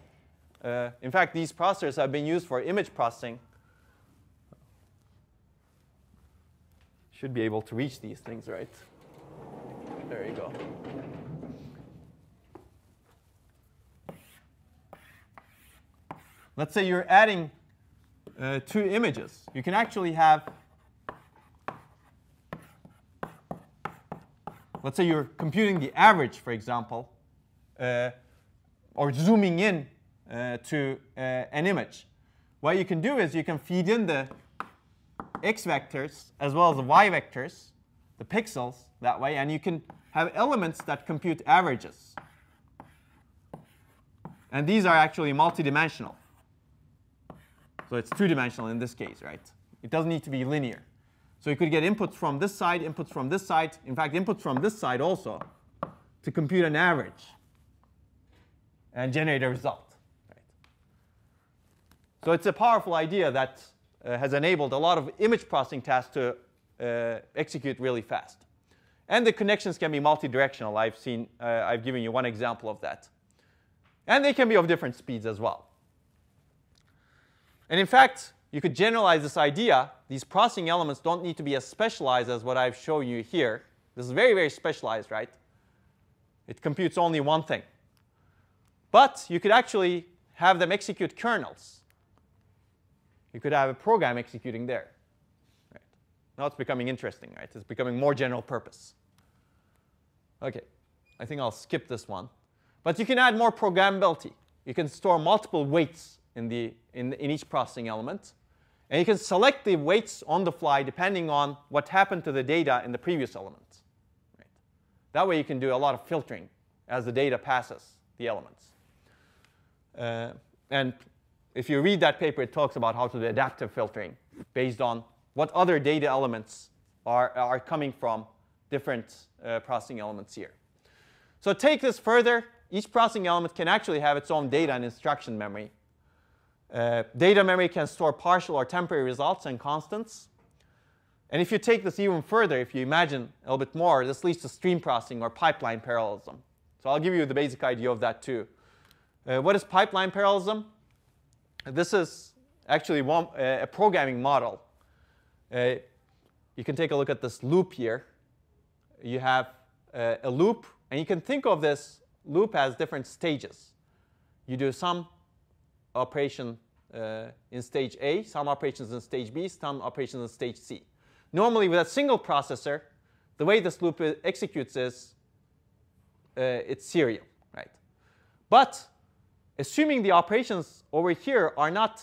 in fact, these processors have been used for image processing. Should be able to reach these things, right? There you go. Let's say you're adding two images. You can actually have, let's say you're computing the average, for example, or zooming in to an image. What you can do is you can feed in the x vectors as well as the y vectors, the pixels, that way. And you can have elements that compute averages. And these are actually multidimensional. So it's two-dimensional in this case, right? It doesn't need to be linear. So you could get inputs from this side, inputs from this side, in fact, inputs from this side also, to compute an average and generate a result. Right? So it's a powerful idea that has enabled a lot of image processing tasks to execute really fast. And the connections can be multi-directional. I've given you one example of that. And they can be of different speeds as well. And in fact, you could generalize this idea. These processing elements don't need to be as specialized as what I've shown you here. This is very, very specialized, right? It computes only one thing. But you could actually have them execute kernels. You could have a program executing there. Right? Now it's becoming interesting, right? It's becoming more general purpose. OK, I think I'll skip this one. But you can add more programmability. You can store multiple weights in each processing element. And you can select the weights on the fly depending on what happened to the data in the previous element. That way you can do a lot of filtering as the data passes the elements. And if you read that paper, it talks about how to do adaptive filtering based on what other data elements are coming from different processing elements here. So take this further. Each processing element can actually have its own data and instruction memory. Data memory can store partial or temporary results and constants. And if you take this even further, if you imagine a little bit more, this leads to stream processing or pipeline parallelism. So I'll give you the basic idea of that too. What is pipeline parallelism? This is actually a programming model. You can take a look at this loop here. You have a loop, and you can think of this loop as different stages. You do some operation in stage A, some operations in stage B, some operations in stage C. Normally, with a single processor, the way this loop executes is it's serial, right? But assuming the operations over here are not,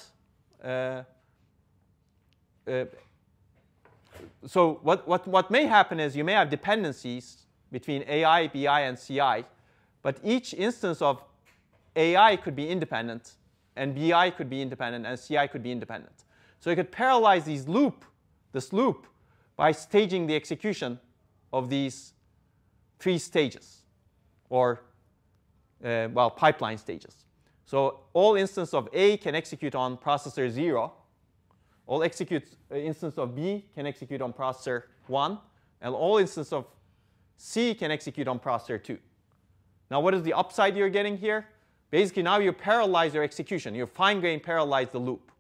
so what may happen is you may have dependencies between AI, BI, and CI, but each instance of AI could be independent, and BI could be independent, and CI could be independent. So you could parallelize these this loop by staging the execution of these three stages, or well, pipeline stages. So all instance of A can execute on processor 0. All instance of B can execute on processor 1. And all instance of C can execute on processor 2. Now, what is the upside you're getting here? Basically, now you parallelize your execution. You fine-grain parallelize the loop.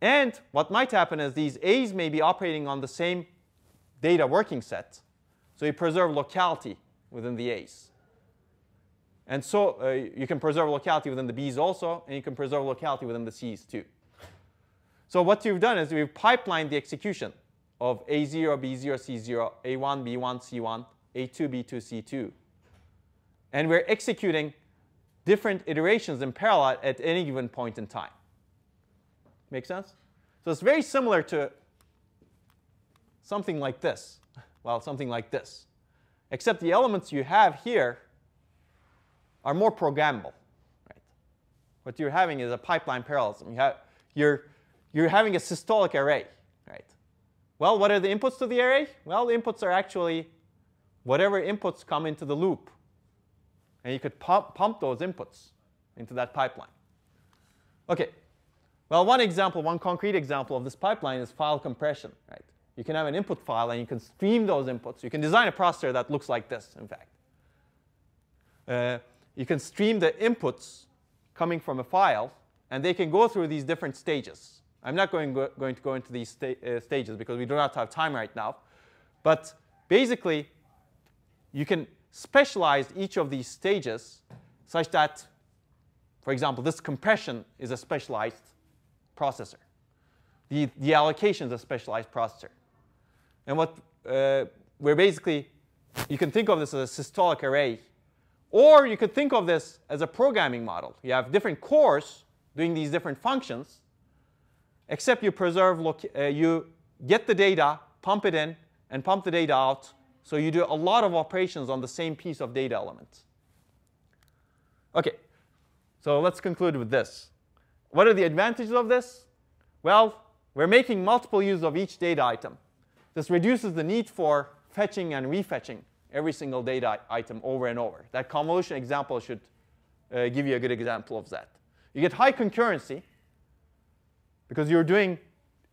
And what might happen is these A's may be operating on the same data working set. So you preserve locality within the A's. And so you can preserve locality within the B's also, and you can preserve locality within the C's too. So what you've done is you've pipelined the execution of A0, B0, C0, A1, B1, C1, A2, B2, C2. And we're executing different iterations in parallel at any given point in time. Make sense? So it's very similar to something like this. Well, something like this. Except the elements you have here are more programmable, right? What you're having is a pipeline parallelism. You're having a systolic array, right? Well, what are the inputs to the array? Well, the inputs are actually whatever inputs come into the loop. And you could pump those inputs into that pipeline. OK. Well, one example, one concrete example of this pipeline is file compression, right? You can have an input file, and you can stream those inputs. You can design a processor that looks like this, in fact. You can stream the inputs coming from a file, and they can go through these different stages. I'm not going to go into these stages because we do not have time right now. But basically, you can specialize each of these stages such that, for example, this compression is a specialized processor. The allocation is a specialized processor. And what we're basically, you can think of this as a systolic array. Or you could think of this as a programming model. You have different cores doing these different functions, except you preserve, you get the data, pump it in, and pump the data out. So you do a lot of operations on the same piece of data element. OK, so let's conclude with this. What are the advantages of this? Well, we're making multiple use of each data item. This reduces the need for fetching and refetching every single data item over and over. That convolution example should give you a good example of that. You get high concurrency because you're doing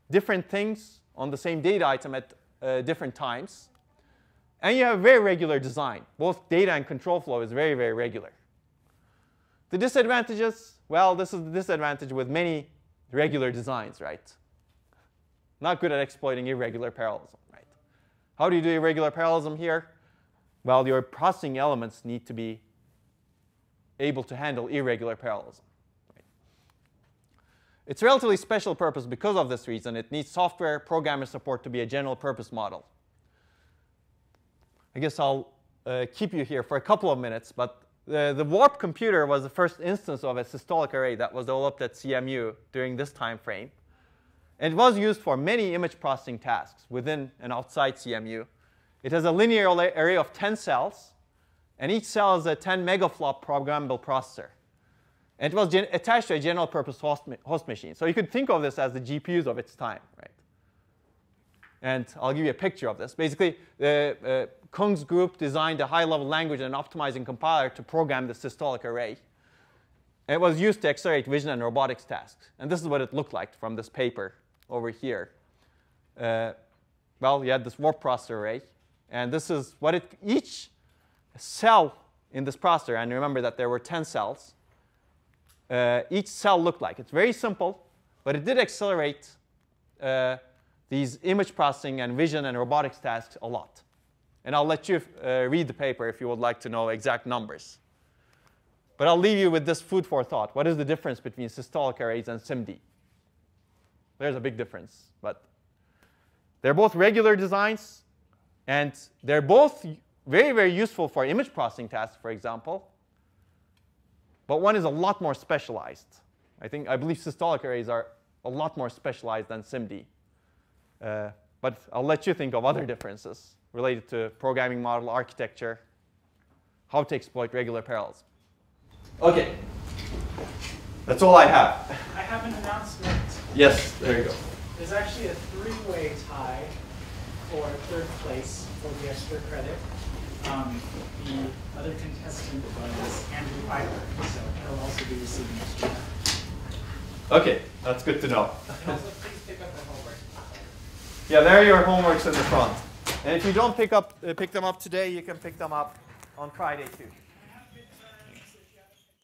different things on the same data item at different times. And you have very regular design. Both data and control flow is very, very regular. The disadvantages, well, this is the disadvantage with many regular designs, right? Not good at exploiting irregular parallelism, right? How do you do irregular parallelism here? Well, your processing elements need to be able to handle irregular parallelism. Right? It's a relatively special purpose because of this reason. It needs software programmer support to be a general purpose model. I guess I'll keep you here for a couple of minutes. But the WARP computer was the first instance of a systolic array that was developed at CMU during this time frame. And it was used for many image processing tasks within and outside CMU. It has a linear array of 10 cells, and each cell is a 10 megaflop programmable processor. And it was attached to a general purpose host machine. So you could think of this as the GPUs of its time, right? And I'll give you a picture of this. Basically, Kung's group designed a high-level language and optimizing compiler to program the systolic array. It was used to accelerate vision and robotics tasks. And this is what it looked like from this paper over here. Well, you had this warp processor array. And this is what each cell in this processor, and remember that there were 10 cells, each cell looked like. It's very simple, but it did accelerate these image processing and vision and robotics tasks a lot. And I'll let you read the paper if you would like to know exact numbers. But I'll leave you with this food for thought. What is the difference between systolic arrays and SIMD? There's a big difference. But they're both regular designs. And they're both very, very useful for image processing tasks, for example. But one is a lot more specialized. I believe systolic arrays are a lot more specialized than SIMD. But I'll let you think of other differences related to programming model architecture, how to exploit regular parallels. OK. That's all I have. I have an announcement. Yes, there you go. There's actually a three-way tie for third place for the extra credit. The other contestant was Andrew Pfeiffer, so he'll also be receiving extra credit. OK, that's good to know. And also, please pick up the homework. Yeah, there are your homeworks in the front. And if you don't pick them up today, you can pick them up on Friday, too.